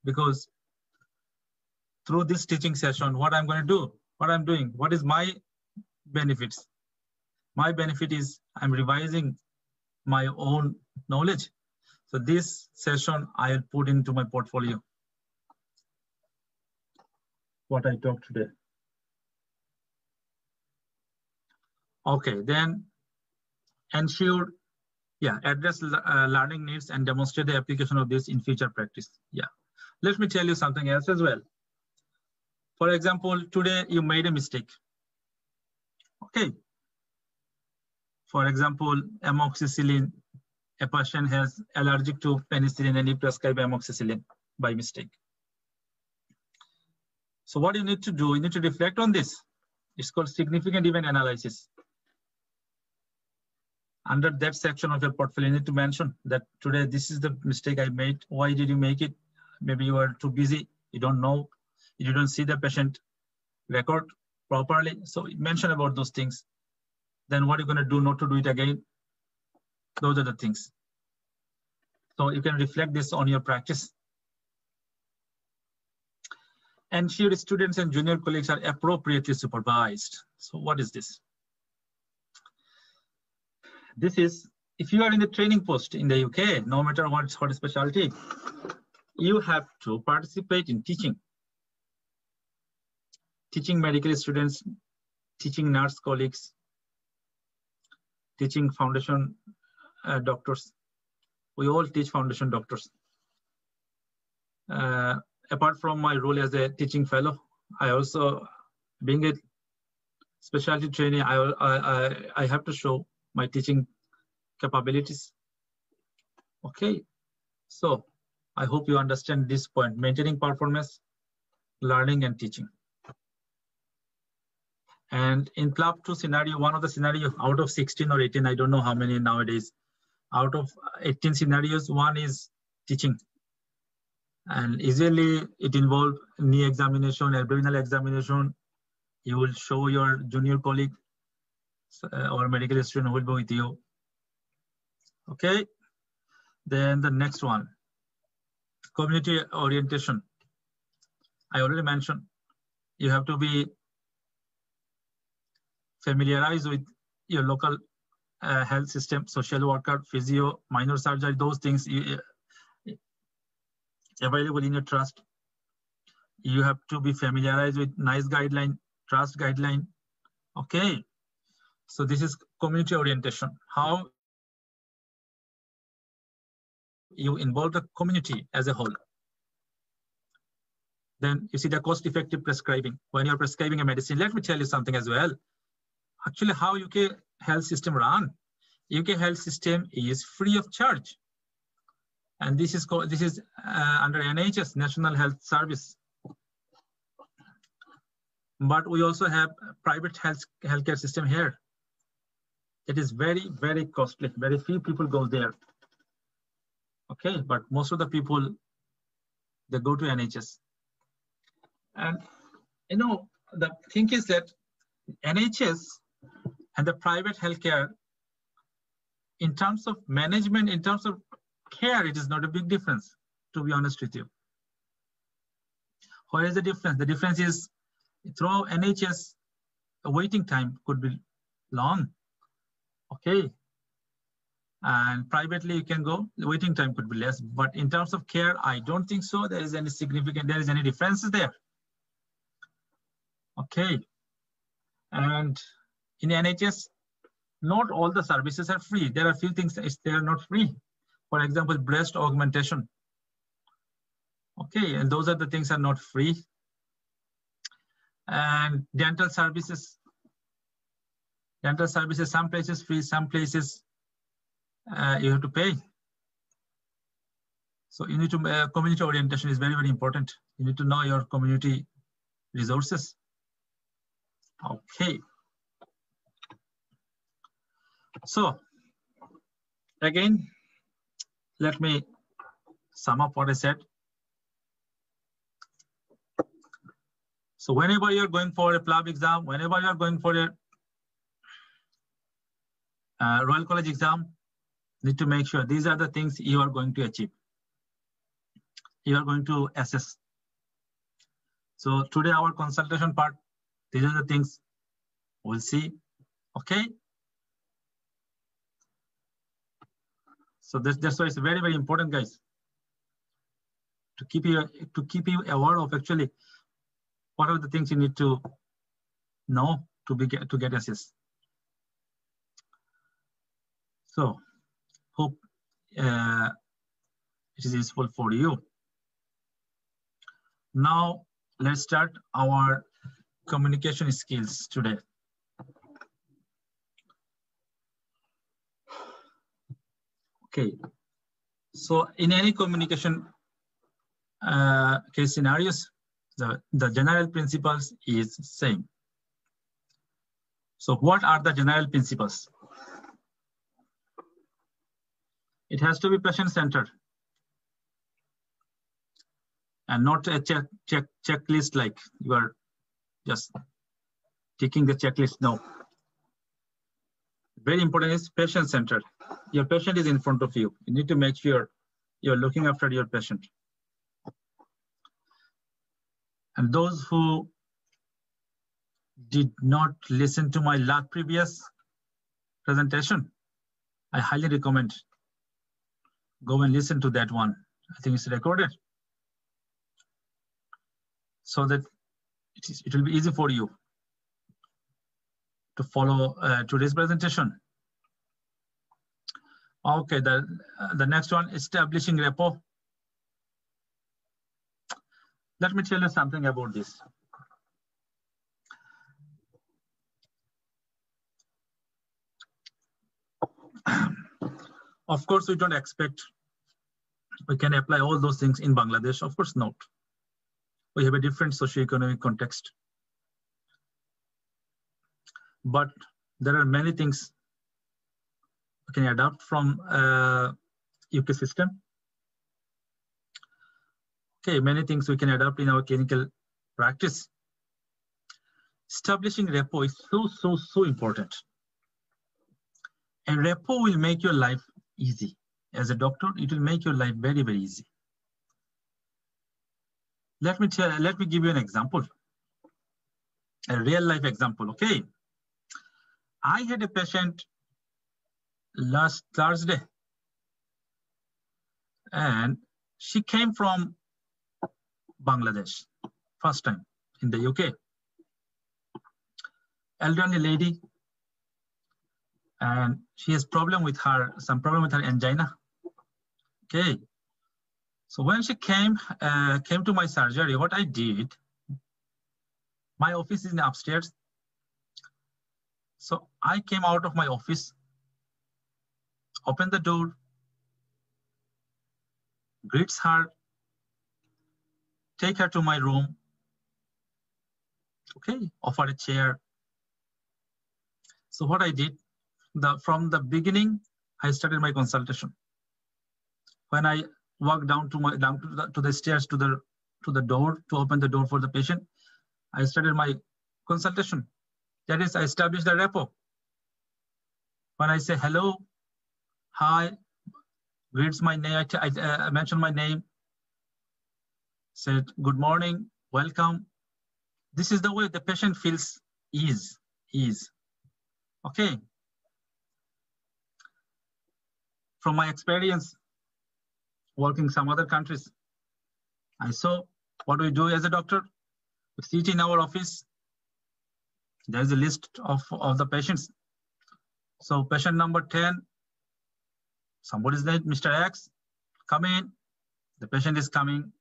Because through this teaching session, what I'm going to do, what I'm doing, what is my benefits? My benefit is I'm revising my own knowledge. So this session I'll put into my portfolio, what I talked today. Okay, then ensure, yeah, address learning needs and demonstrate the application of this in future practice. Yeah, let me tell you something else as well. For example, today you made a mistake. Okay. For example, amoxicillin, a patient has allergic to penicillin and you prescribe amoxicillin by mistake. So what you need to do, you need to reflect on this. It's called significant event analysis. Under that section of your portfolio, you need to mention that today this is the mistake I made. Why did you make it? Maybe you are too busy. You don't know. You don't see the patient record properly. So mention about those things. Then what are you going to do not to do it again? Those are the things. So you can reflect this on your practice. Ensure students and junior colleagues are appropriately supervised. So what is this? This is, if you are in the training post in the UK, no matter what specialty, you have to participate in teaching. Teaching medical students, teaching nurse colleagues, teaching foundation doctors. We all teach foundation doctors. Apart from my role as a teaching fellow, I also, being a specialty trainee, I have to show my teaching capabilities. Okay, so I hope you understand this point, maintaining performance, learning and teaching. And in PLAB 2 scenario, one of the scenarios out of 16 or 18, I don't know how many nowadays, out of 18 scenarios, one is teaching. And easily it involves knee examination, abdominal examination. You will show your junior colleague or medical student who will be with you. Okay, then the next one, community orientation. I already mentioned, you have to be familiarized with your local health system, social worker, physio, minor surgery, those things available in your trust. You have to be familiarized with NICE guideline, trust guideline. Okay, so this is community orientation. How you involve the community as a whole. Then you see the cost-effective prescribing. When you're prescribing a medicine, let me tell you something as well. Actually, how UK health system run? UK health system is free of charge, and this is called, this is under NHS, National Health Service. But we also have private healthcare system here. It is very, very costly. Very few people go there. Okay, but most of the people they go to NHS, and you know the thing is that NHS and the private healthcare, in terms of management, in terms of care, it is not a big difference, to be honest with you. What is the difference? The difference is through NHS, a waiting time could be long. Okay. and privately you can go, the waiting time could be less. But in terms of care, I don't think so there is any significant, there is any differences there. Okay. And in NHS, not all the services are free. There are a few things that they are not free. For example, breast augmentation. Okay, and those are the things that are not free. And dental services. Dental services, some places free, some places you have to pay. So you need to, community orientation is very, very important. You need to know your community resources. Okay. So again, let me sum up what I said. So whenever you're going for a PLAB exam, whenever you're going for a Royal College exam, need to make sure these are the things you are going to achieve. You are going to assess. So today our consultation part, these are the things we'll see. Okay. So that's why it's very, very important, guys, to keep you aware of actually what are the things you need to know to get assessed. So hope it is useful for you. Now let's start our communication skills today. Okay, so in any communication case scenarios, the general principles is same. So what are the general principles? It has to be patient-centered and not a checklist like you are just taking the checklist. No. Very important is patient-centered. Your patient is in front of you. You need to make sure you're looking after your patient. And those who did not listen to my last previous presentation, I highly recommend go and listen to that one. I think it's recorded. So that it will be easy for you to follow today's presentation. Okay, the next one, establishing rapport. Let me tell you something about this. Of course, we don't expect we can apply all those things in Bangladesh. Of course not. We have a different socioeconomic context. But there are many things we can adopt from UK system. Okay, many things we can adopt in our clinical practice. Establishing rapport is so important. And rapport will make your life easy. As a doctor, it will make your life very, very easy. Let me give you an example, a real life example. Okay, I had a patient last Thursday, and she came from Bangladesh, first time in the UK. Elderly lady, and she has some problem with her angina. Okay, so when she came to my surgery, what I did, my office is upstairs. So I came out of my office, opened the door, greets her, take her to my room, okay, offer a chair. So what I did, from the beginning, I started my consultation. When I walked down to the stairs to the door to open the door for the patient, I started my consultation. That is, I established the rapport. When I say hello, hi, greets my name, I mention my name, said good morning, welcome. This is the way the patient feels ease. Okay. From my experience working some other countries, I saw what we do as a doctor. We sit in our office. There's a list of the patients. So patient number 10, somebody's name, Mr. X, come in. The patient is coming,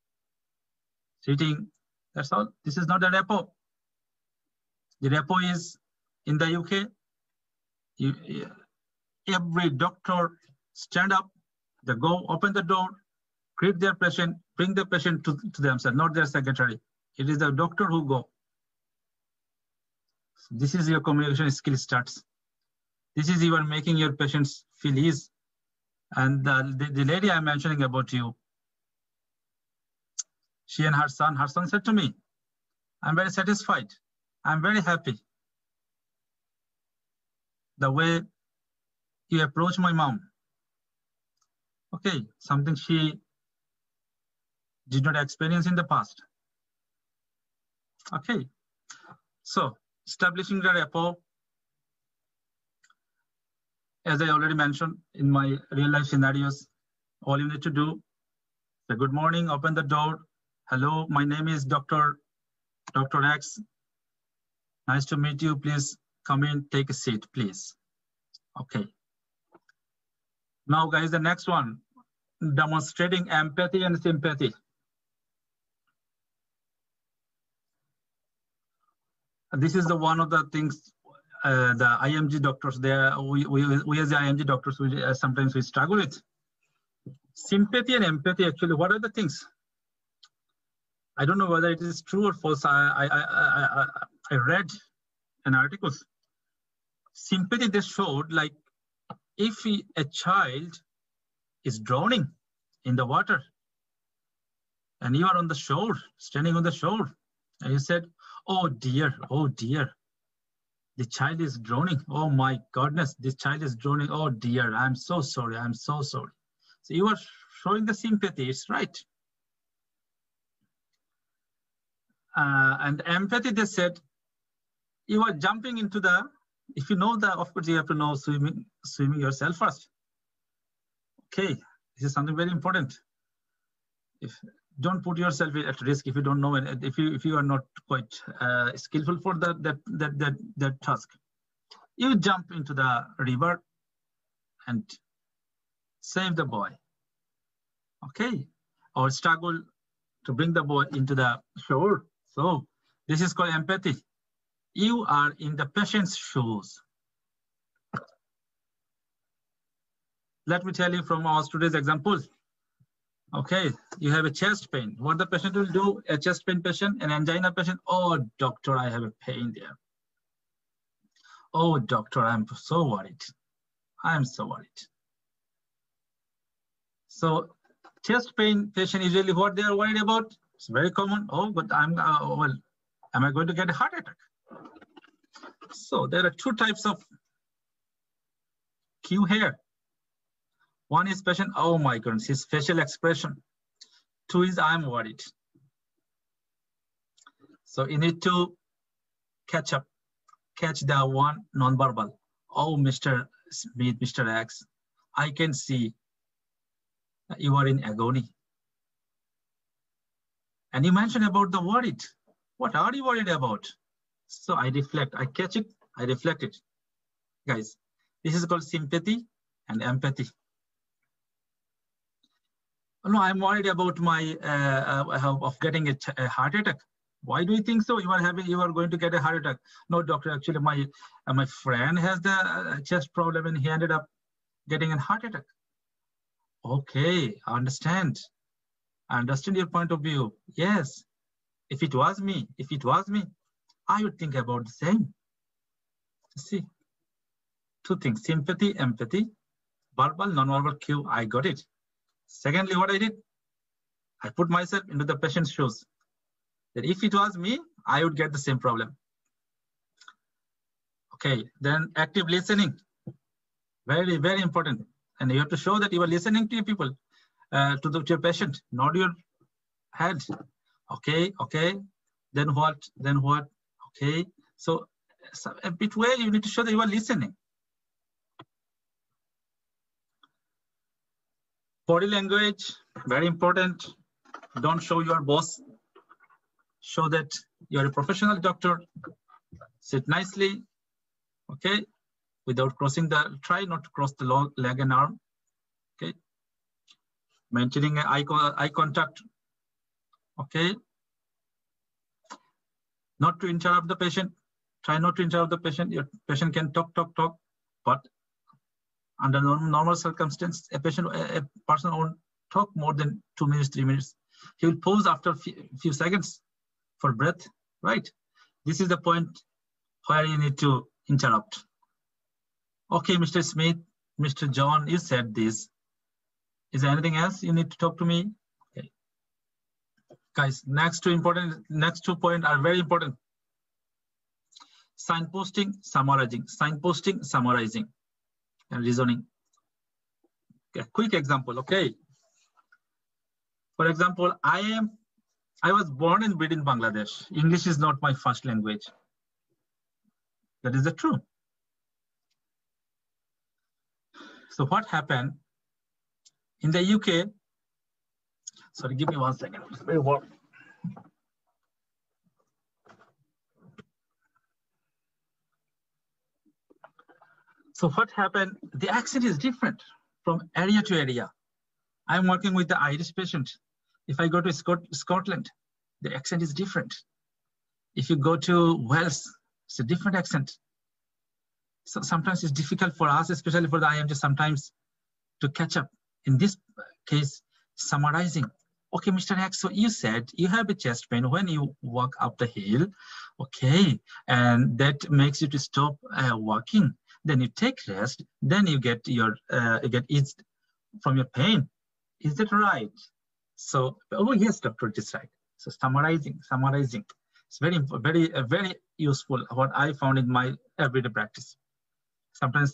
sitting. That's all. This is not the repo. The repo is in the UK. Every doctor stand up, they go open the door, greet their patient, bring the patient to themselves, not their secretary. It is the doctor who go. So this is your communication skill starts. This is even making your patients feel ease. And the lady I'm mentioning about you, she and her son said to me, I'm very satisfied. I'm very happy. The way you approach my mom. Okay, something she did not experience in the past. Okay, so establishing the rapport, as I already mentioned in my real life scenarios, all you need to do, say good morning, open the door. Hello, my name is Dr. X. Nice to meet you. Please come in, take a seat, please. Okay. Now, guys, the next one, demonstrating empathy and sympathy. This is the one of the things the IMG doctors there, we as the IMG doctors, sometimes we struggle with. Sympathy and empathy, actually, what are the things? I don't know whether it is true or false. I read an article. Sympathy, they showed, like, if a child is drowning in the water and you are on the shore, standing on the shore, and you said, oh dear, the child is drowning. Oh my goodness, this child is drowning. Oh dear, I'm so sorry, I'm so sorry. So you are showing the sympathy, it's right. And empathy, they said, you are jumping into the, if you know that, of course, you have to know swimming yourself first. Okay, this is something very important. If don't put yourself at risk if you don't know, and if you are not quite skillful for that task, you jump into the river and save the boy. Okay, or struggle to bring the boy into the shore. So this is called empathy. You are in the patient's shoes. Let me tell you from our today's example. Okay, you have a chest pain. What the patient will do, a chest pain patient, an angina patient, oh, doctor, I have a pain there. Oh, doctor, I'm so worried. I'm so worried. So chest pain patient, usually what they are worried about, it's very common. Oh, but I'm, well, am I going to get a heart attack? So there are two types of cue here. One is patient, oh my goodness, his facial expression. Two is I'm worried. So you need to catch the one non-verbal. Oh, Mr. Smith, Mr. X, I can see that you are in agony. And you mentioned about the worried. What are you worried about? So I reflect, I catch it, I reflect it. Guys, this is called sympathy and empathy. No, I'm worried about my, of getting a heart attack. Why do you think so? You are going to get a heart attack. No, doctor, actually my friend has the chest problem and he ended up getting a heart attack. Okay, I understand. I understand your point of view. Yes, if it was me, I would think about the same. See, two things, sympathy, empathy, verbal, non-verbal cue, I got it. Secondly, what I did, I put myself into the patient's shoes. That if it was me, I would get the same problem. Okay, then active listening. Very, very important. And you have to show that you are listening to your people, to your patient, not your head. Okay. Then what? Okay. So a bit where you need to show that you are listening. Body language, very important. Don't show your boss. Show that you're a professional doctor. Sit nicely, okay? Without crossing the, try not to cross the long leg and arm, okay? Maintaining eye contact, okay? Not to interrupt the patient. Try not to interrupt the patient. Your patient can talk, but under normal circumstances, a person won't talk more than 2 minutes, 3 minutes. He will pause after a few seconds for breath, right? This is the point where you need to interrupt. Okay, Mr. Smith, Mr. John, you said this. Is there anything else you need to talk to me? Okay. Guys, next two points are very important. Signposting, summarizing. Signposting, summarizing, and reasoning. Okay, quick example, okay? For example, I was born and bred in Bangladesh. English is not my first language. That is the truth. So what happened in the UK? Sorry, give me 1 second. It's very warm. So what happened? The accent is different from area to area. I'm working with the Irish patient. If I go to Scotland, the accent is different. If you go to Wales, it's a different accent. So sometimes it's difficult for us, especially for the IMG, sometimes to catch up. In this case, summarizing. Okay, Mr. X, so you said you have a chest pain when you walk up the hill. Okay, and that makes you to stop walking. Then you take rest. Then you get your eased from your pain. Is that right? So, oh yes, doctor, it is right. So summarizing. It's very, very useful. What I found in my everyday practice. Sometimes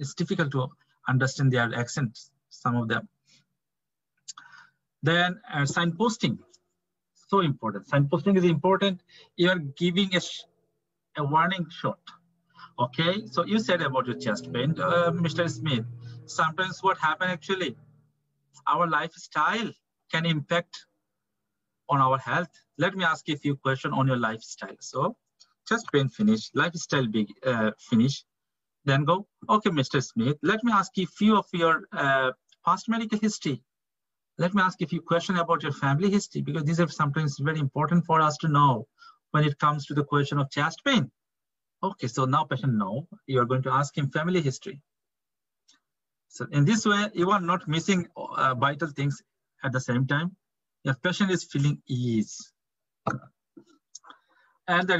it's difficult to understand their accents, some of them. Then signposting, so important. Signposting is important. You are giving a warning shot. Okay, so you said about your chest pain, Mr. Smith. Sometimes what happens actually, our lifestyle can impact on our health. Let me ask you a few questions on your lifestyle. So chest pain finish, lifestyle big finish, then go, okay, Mr. Smith, let me ask you a few of your past medical history. Let me ask you a few questions about your family history, because these are sometimes very important for us to know when it comes to the question of chest pain. Okay, so now patient knows, you're going to ask him family history. So in this way, you are not missing vital things at the same time. Your patient is feeling ease. And the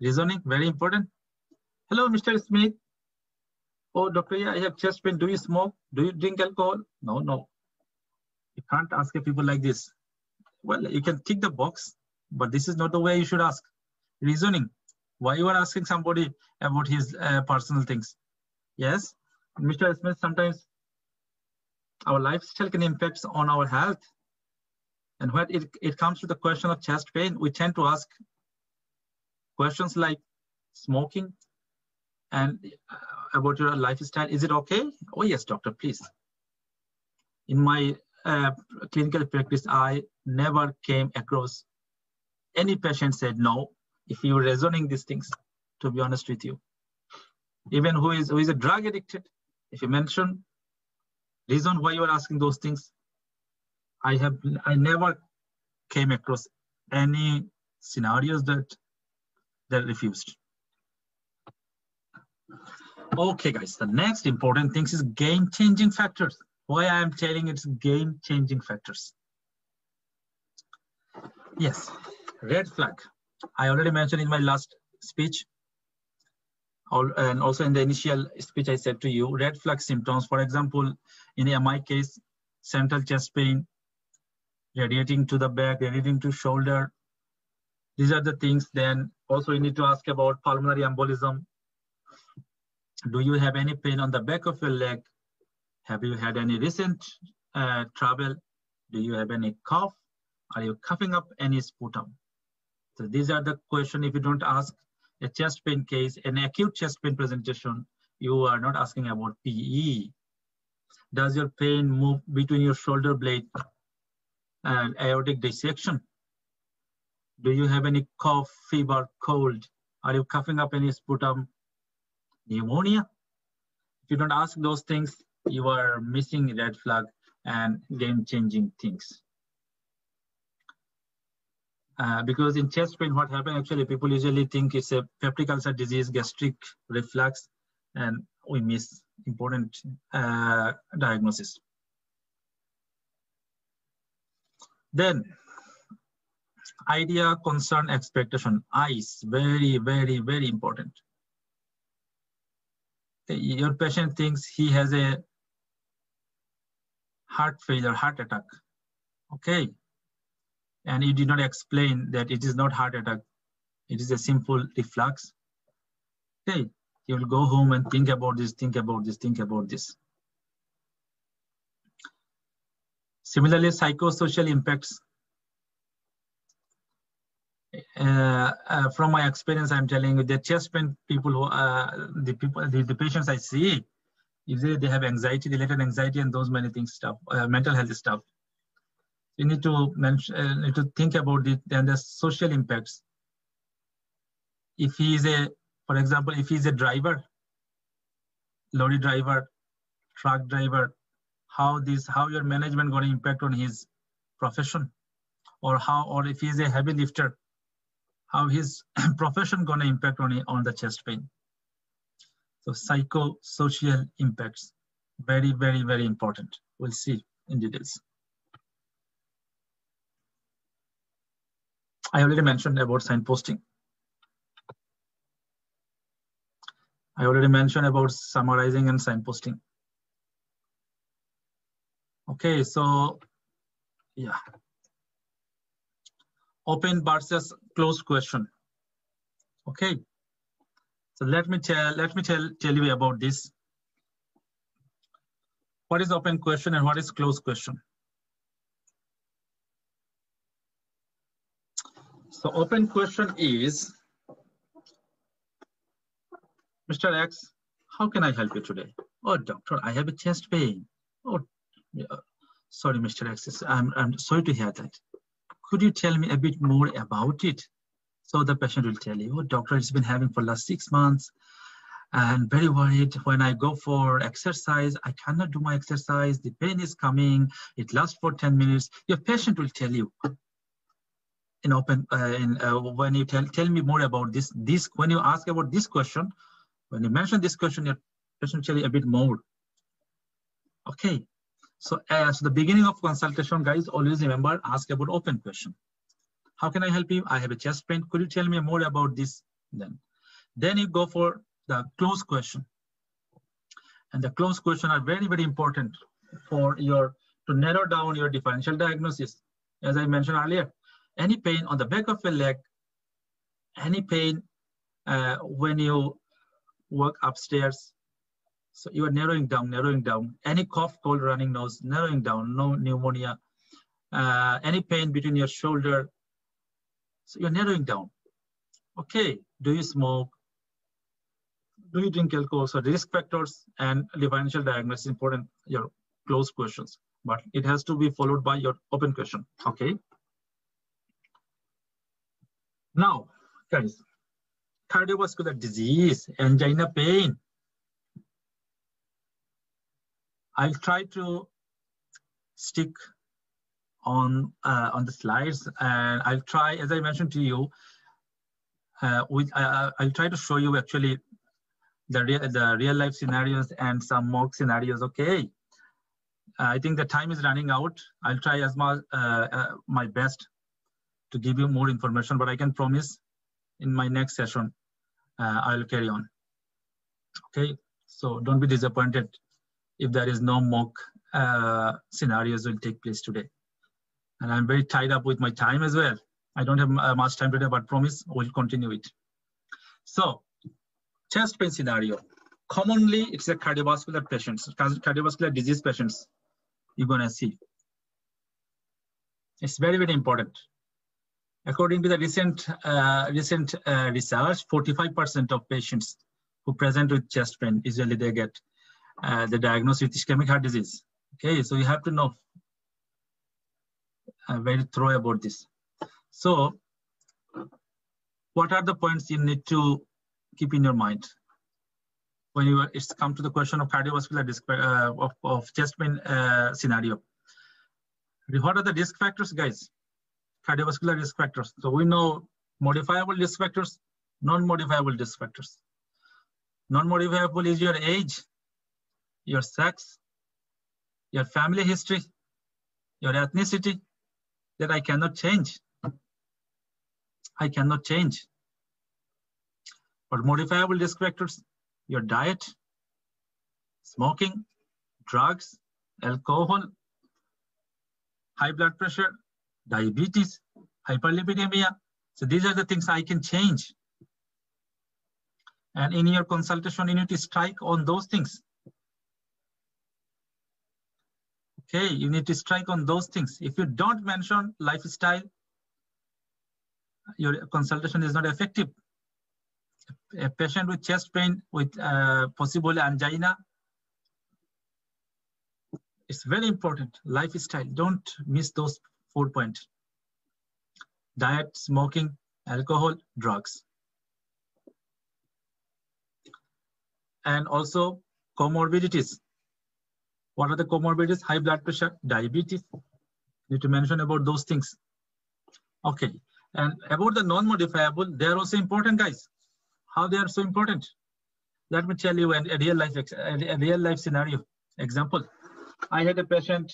reasoning, very important. Hello, Mr. Smith. Oh, doctor, yeah, I have chest pain. Do you smoke? Do you drink alcohol? No. You can't ask people like this. Well, you can tick the box, but this is not the way you should ask. Reasoning. Why you are asking somebody about his personal things? Yes, Mr. Smith, sometimes our lifestyle can impact on our health. And when it comes to the question of chest pain, we tend to ask questions like smoking and about your lifestyle. Is it okay? Oh, yes, doctor, please. In my clinical practice, I never came across any patient said no. If you're reasoning these things, to be honest with you, even who is a drug addicted, if you mention reason why you are asking those things, I never came across any scenarios that refused. Okay, guys, the next important thing is game-changing factors. Why I am telling it's game-changing factors. Yes, red flag. I already mentioned in my last speech, and also in the initial speech I said to you, red flag symptoms. For example, in the MI case, central chest pain, radiating to the back, radiating to shoulder. These are the things. Then also you need to ask about pulmonary embolism. Do you have any pain on the back of your leg? Have you had any recent trouble? Do you have any cough? Are you coughing up any sputum? So these are the questions. If you don't ask a chest pain case, an acute chest pain presentation, you are not asking about PE. Does your pain move between your shoulder blade and aortic dissection? Do you have any cough, fever, cold? Are you coughing up any sputum? Pneumonia? If you don't ask those things, you are missing red flag and game-changing things. Because in chest pain, what happens actually, people ultimately think it's a peptic ulcer disease, gastric reflux, and we miss important diagnosis. Then, idea, concern, expectation. ICE, very, very, very important. Your patient thinks he has a heart failure, heart attack. Okay. And you did not explain that it is not heart attack. It is a simple reflux. Okay. You will go home and think about this, think about this, think about this. Similarly, psychosocial impacts. From my experience, I'm telling you, the chest pain people, who, the patients I see, if they have anxiety, related anxiety, and those many things, stuff, mental health stuff. You need to mention, need to think about it and the social impacts. If he is a, for example, if he's a driver, lorry driver, truck driver, how your management going to impact on his profession, or if he's a heavy lifter, how his profession going to impact on the chest pain. So psychosocial impacts, very, very, very important. We'll see in details. I already mentioned about signposting. I already mentioned about summarizing and signposting. Okay, so yeah. Open versus closed question. Okay, so let me tell you about this. What is open question and what is closed question? So open question is, Mr. X, how can I help you today? Oh, doctor, I have a chest pain. Oh, sorry, Mr. X, I'm sorry to hear that. Could you tell me a bit more about it? So the patient will tell you, oh, doctor, it's been having for the last 6 months and very worried. When I go for exercise, I cannot do my exercise. The pain is coming. It lasts for 10 minutes. Your patient will tell you in open, when you tell me more about this, when you ask about this question, when you mention this question, your patient will tell you a bit more. Okay. So as the beginning of consultation, guys, always remember, ask about open question. How can I help you? I have a chest pain. Could you tell me more about this? Then you go for the closed question. And the closed question are very, very important for your, to narrow down your differential diagnosis. As I mentioned earlier, any pain on the back of your leg, any pain when you walk upstairs. So you are narrowing down, any cough, cold, running nose, narrowing down, no pneumonia, any pain between your shoulder. So you're narrowing down. Okay, do you smoke? Do you drink alcohol? So risk factors and differential diagnosis is important, your closed questions, but it has to be followed by your open question, okay? Now, guys, cardiovascular disease, angina pain. I'll try to stick on the slides, and I'll try, as I mentioned to you, I'll try to show you actually the real life scenarios and some mock scenarios. Okay, I think the time is running out. I'll try as my best to give you more information, but I can promise in my next session I'll carry on. Okay, so don't be disappointed if there is no mock scenarios will take place today. And I'm very tied up with my time as well. I don't have much time today, but promise we'll continue it. So, chest pain scenario. Commonly, it's a cardiovascular patients, cardiovascular disease patients you're gonna see. It's very, very important. According to the recent research, 45% of patients who present with chest pain, usually they get the diagnosis with ischemic heart disease. Okay, so you have to know. I'm very thorough about this. So what are the points you need to keep in your mind when you it's come to the question of cardiovascular risk of chest pain scenario? What are the risk factors, guys? Cardiovascular risk factors. So we know modifiable risk factors, non-modifiable risk factors. Non-modifiable is your age, your sex, your family history, your ethnicity, that I cannot change. I cannot change. But modifiable risk factors, your diet, smoking, drugs, alcohol, high blood pressure, diabetes, hyperlipidemia. So these are the things I can change. And in your consultation, you need to strike on those things. Okay, you need to strike on those things. If you don't mention lifestyle, your consultation is not effective. A patient with chest pain, with possible angina, it's very important, lifestyle. Don't miss those 4 points. Diet, smoking, alcohol, drugs. And also comorbidities. What are the comorbidities? High blood pressure, diabetes. Need to mention about those things. Okay. And about the non-modifiable, they are also important, guys. How they are so important? Let me tell you a real life scenario example. I had a patient,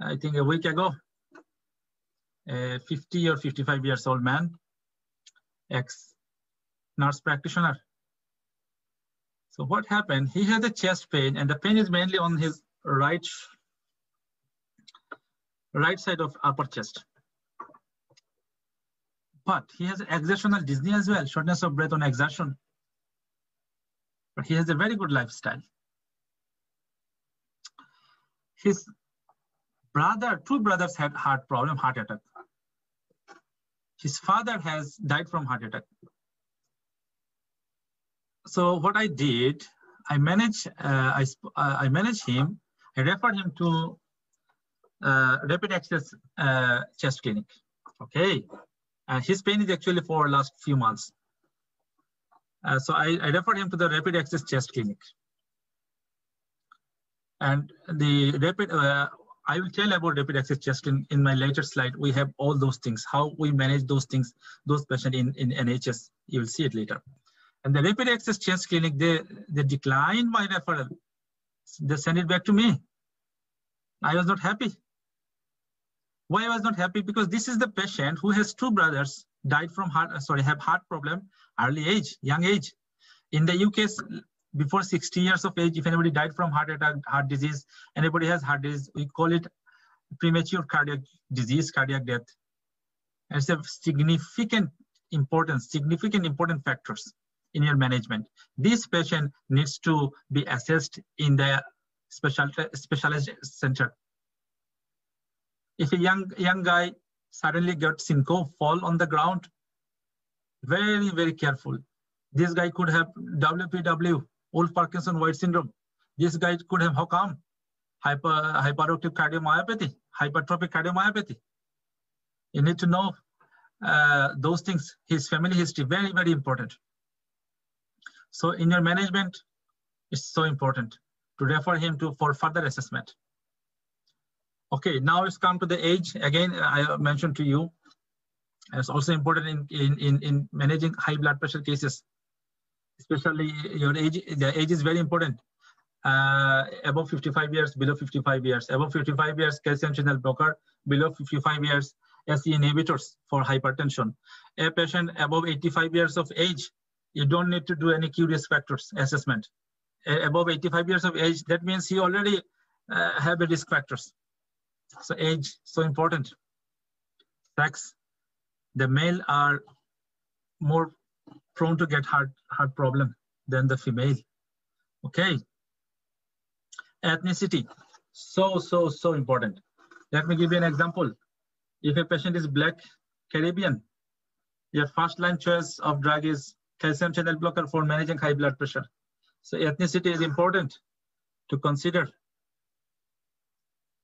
I think a week ago, a 50 or 55 years old man, ex-nurse practitioner. So what happened? He had a chest pain, and the pain is mainly on his right side of upper chest. But he has exertional dyspnea as well, shortness of breath on exertion. But he has a very good lifestyle. His brother, 2 brothers had heart problem, heart attack. His father has died from heart attack. So what I did, I managed him. I referred him to Rapid Access Chest Clinic. Okay, his pain is actually for last few months. So I referred him to the Rapid Access Chest Clinic. And the rapid, I will tell about Rapid Access Chest in my later slide. We have all those things, how we manage those things, those patients in NHS. You will see it later. And the Rapid Access Chest Clinic, they declined my referral. They sent it back to me. I was not happy. Why I was not happy? Because this is the patient who has 2 brothers, died from heart, sorry, have heart problem, early age, young age. In the UK, before 60 years of age, if anybody died from heart attack, heart disease, anybody has heart disease, we call it premature cardiac disease, cardiac death. It's a significant important factors in your management. This patient needs to be assessed in the specialized center. If a young guy suddenly got syncope, fall on the ground, very, very careful. This guy could have WPW, old Parkinson-White syndrome. This guy could have HOCM, hyperactive cardiomyopathy, hypertrophic cardiomyopathy. You need to know those things. His family history, very, very important. So in your management, it's so important to refer him to for further assessment. Okay, now it's come to the age. Again, I mentioned to you, it's also important in managing high blood pressure cases. Especially your age, the age is very important. Above 55 years, below 55 years. Above 55 years, calcium channel blocker. Below 55 years, SE inhibitors for hypertension. A patient above 85 years of age, you don't need to do any key risk factors assessment. Above 85 years of age, that means you already have a risk factors. So age, so important. Sex, the male are more prone to get heart problem than the female. Okay. Ethnicity, so important. Let me give you an example. If a patient is Black, Caribbean, your first line choice of drug is calcium channel blocker for managing high blood pressure. So ethnicity is important to consider.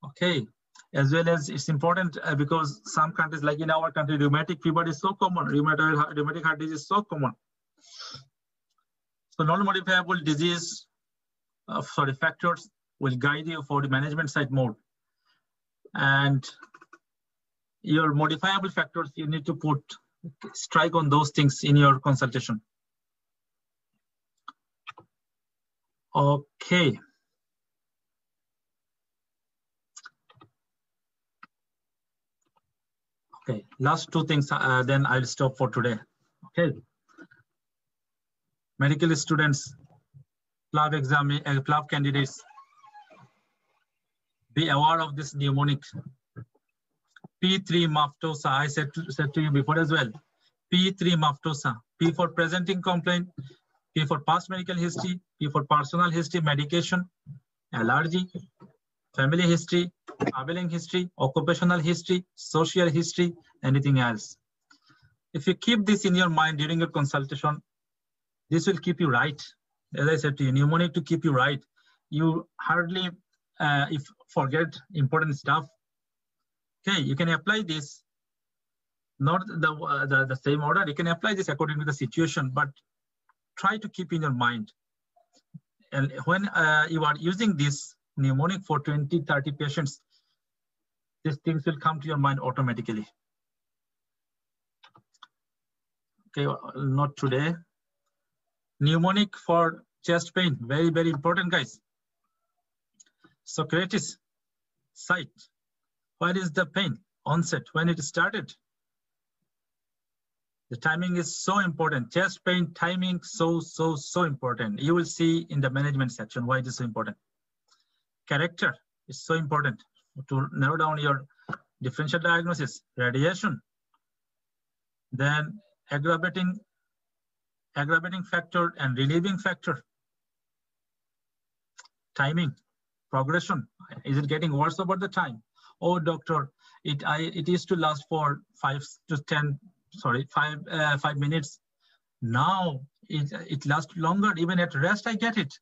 Okay, as well as it's important because some countries, like in our country, rheumatic fever is so common, rheumatic heart disease is so common. So non-modifiable disease factors will guide you for the management side more. And your modifiable factors, you need to put strike on those things in your consultation. Okay. Okay, last two things, then I'll stop for today. Okay. Medical students, PLAB exam, PLAB candidates, be aware of this mnemonic. P3 MAFTOSA, I said to you before as well. P3 MAFTOSA, P for presenting complaint, P for past medical history, P for personal history, medication, allergy, family history, traveling history, occupational history, social history, anything else. If you keep this in your mind during your consultation, this will keep you right. As I said to you, mnemonic to keep you right. You hardly forget important stuff. Okay, you can apply this, not the same order. You can apply this according to the situation, but try to keep in your mind. And when you are using this mnemonic for 20, 30 patients, these things will come to your mind automatically. Okay, not today. Mnemonic for chest pain, very, very important, guys. Socrates, site. Where is the pain? Onset, when it started. The timing is so important. Chest pain, timing, so important. You will see in the management section why it is so important. Character is so important to narrow down your differential diagnosis. Radiation. Then aggravating factor and relieving factor. Timing, progression. Is it getting worse over the time? Oh, doctor, it used to last for 5 minutes. Now it lasts longer. Even at rest, I get it.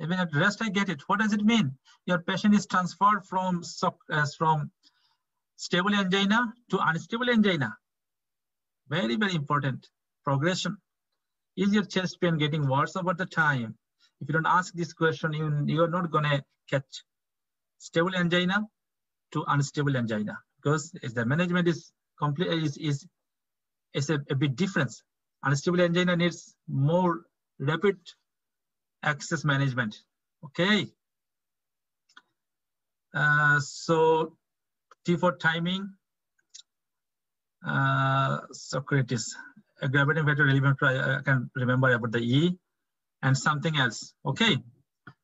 Even at rest, I get it. What does it mean? Your patient is transferred from stable angina to unstable angina. Very, very important. Progression. Is your chest pain getting worse over the time? If you don't ask this question, you are not going to catch stable angina to unstable angina, because if the management is complete, is a bit difference. Unstable angina needs more rapid access management. Okay. So T for timing, Socrates, aggravating factor, relevant. I can remember about the E and something else. Okay,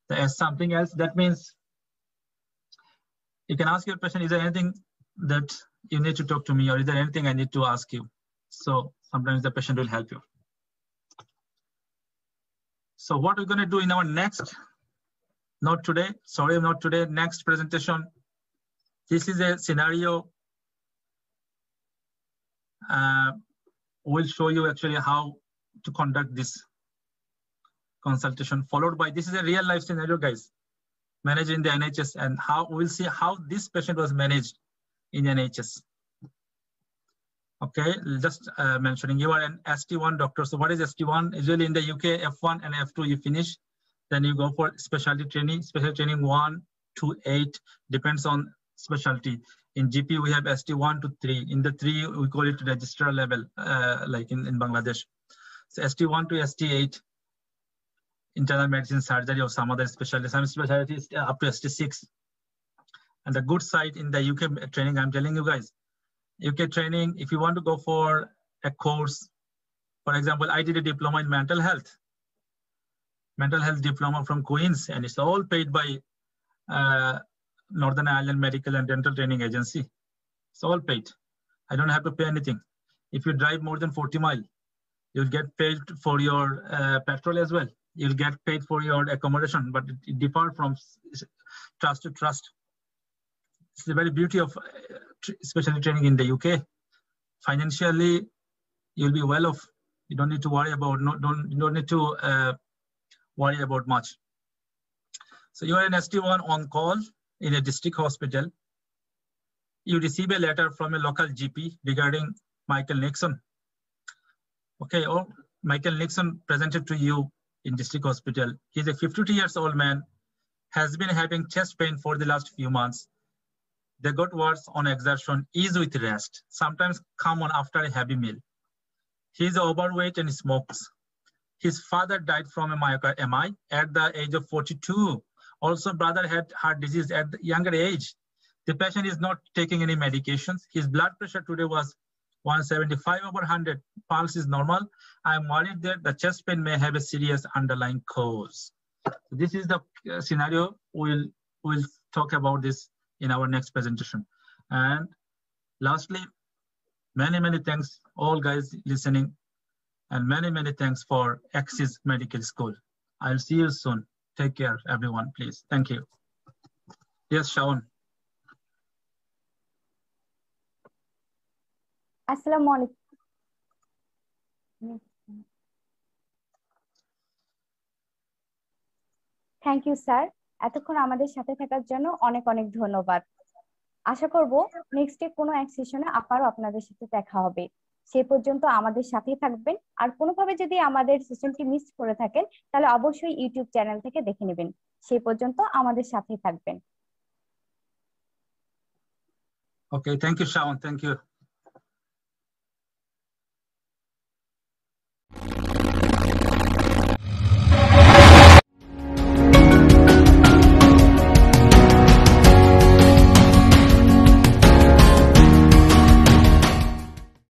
the S something else. That means you can ask your patient, is there anything that you need to talk to me, or is there anything I need to ask you? So sometimes the patient will help you. So what we're going to do in our next, not today, sorry, not today, next presentation. This is a scenario. We'll show you actually how to conduct this consultation, followed by, this is a real life scenario, guys. Managing the NHS, and how we'll see how this patient was managed in NHS. Okay, just mentioning, you are an ST1 doctor. So what is ST1? Usually in the UK, F1 and F2 you finish, then you go for specialty training. Specialty training 1 to 8 depends on specialty. In GP we have ST1 to 3. In the 3 we call it registrar level, like in Bangladesh. So ST1 to ST8. Internal medicine, surgery, or some other specialty, some specialties up to ST6. And the good side in the UK training, I'm telling you guys, UK training, if you want to go for a course, for example, I did a diploma in mental health diploma from Queen's, and it's all paid by Northern Ireland Medical and Dental Training Agency. It's all paid. I don't have to pay anything. If you drive more than 40 miles, you'll get paid for your petrol as well. You'll get paid for your accommodation, but it differs from trust to trust. It's the very beauty of specialty training in the UK. Financially, you'll be well off. You don't need to worry about, don't need to worry about much. So you are an ST1 on call in a district hospital. You receive a letter from a local GP regarding Michael Nixon. Okay, or Michael Nixon presented to you in district hospital. He's a 52-year-old man, has been having chest pain for the last few months. They got worse on exertion, is with rest, sometimes come on after a heavy meal. He's overweight and smokes. His father died from a MI at the age of 42. Also, brother had heart disease at the younger age. The patient is not taking any medications. His blood pressure today was 175/100. Pulse is normal. I'm worried that the chest pain may have a serious underlying cause. This is the scenario. We'll talk about this in our next presentation. And lastly, many thanks all guys listening, and many thanks for Axis Medical School. I'll see you soon. Take care, everyone, please. Thank you. Yes, Shawan. Assalamu alaikum. Thank you, sir. এতক্ষণ আমাদের সাথে থাকার জন্য অনেক ধন্যবাদ। আশা করব next day কোনো এক সেশনে আবারও আপনাদের সাথে দেখা হবে। সেই পর্যন্ত আমাদের সাথেই থাকবেন। আর কোনোভাবে যদি আমাদের সেশনটি মিস করে থাকেন তাহলে অবশ্যই ইউটিউব চ্যানেল থেকে দেখে নেবেন। সেই পর্যন্ত আমাদের সাথেই থাকবেন। Okay, thank you Shaon, thank you.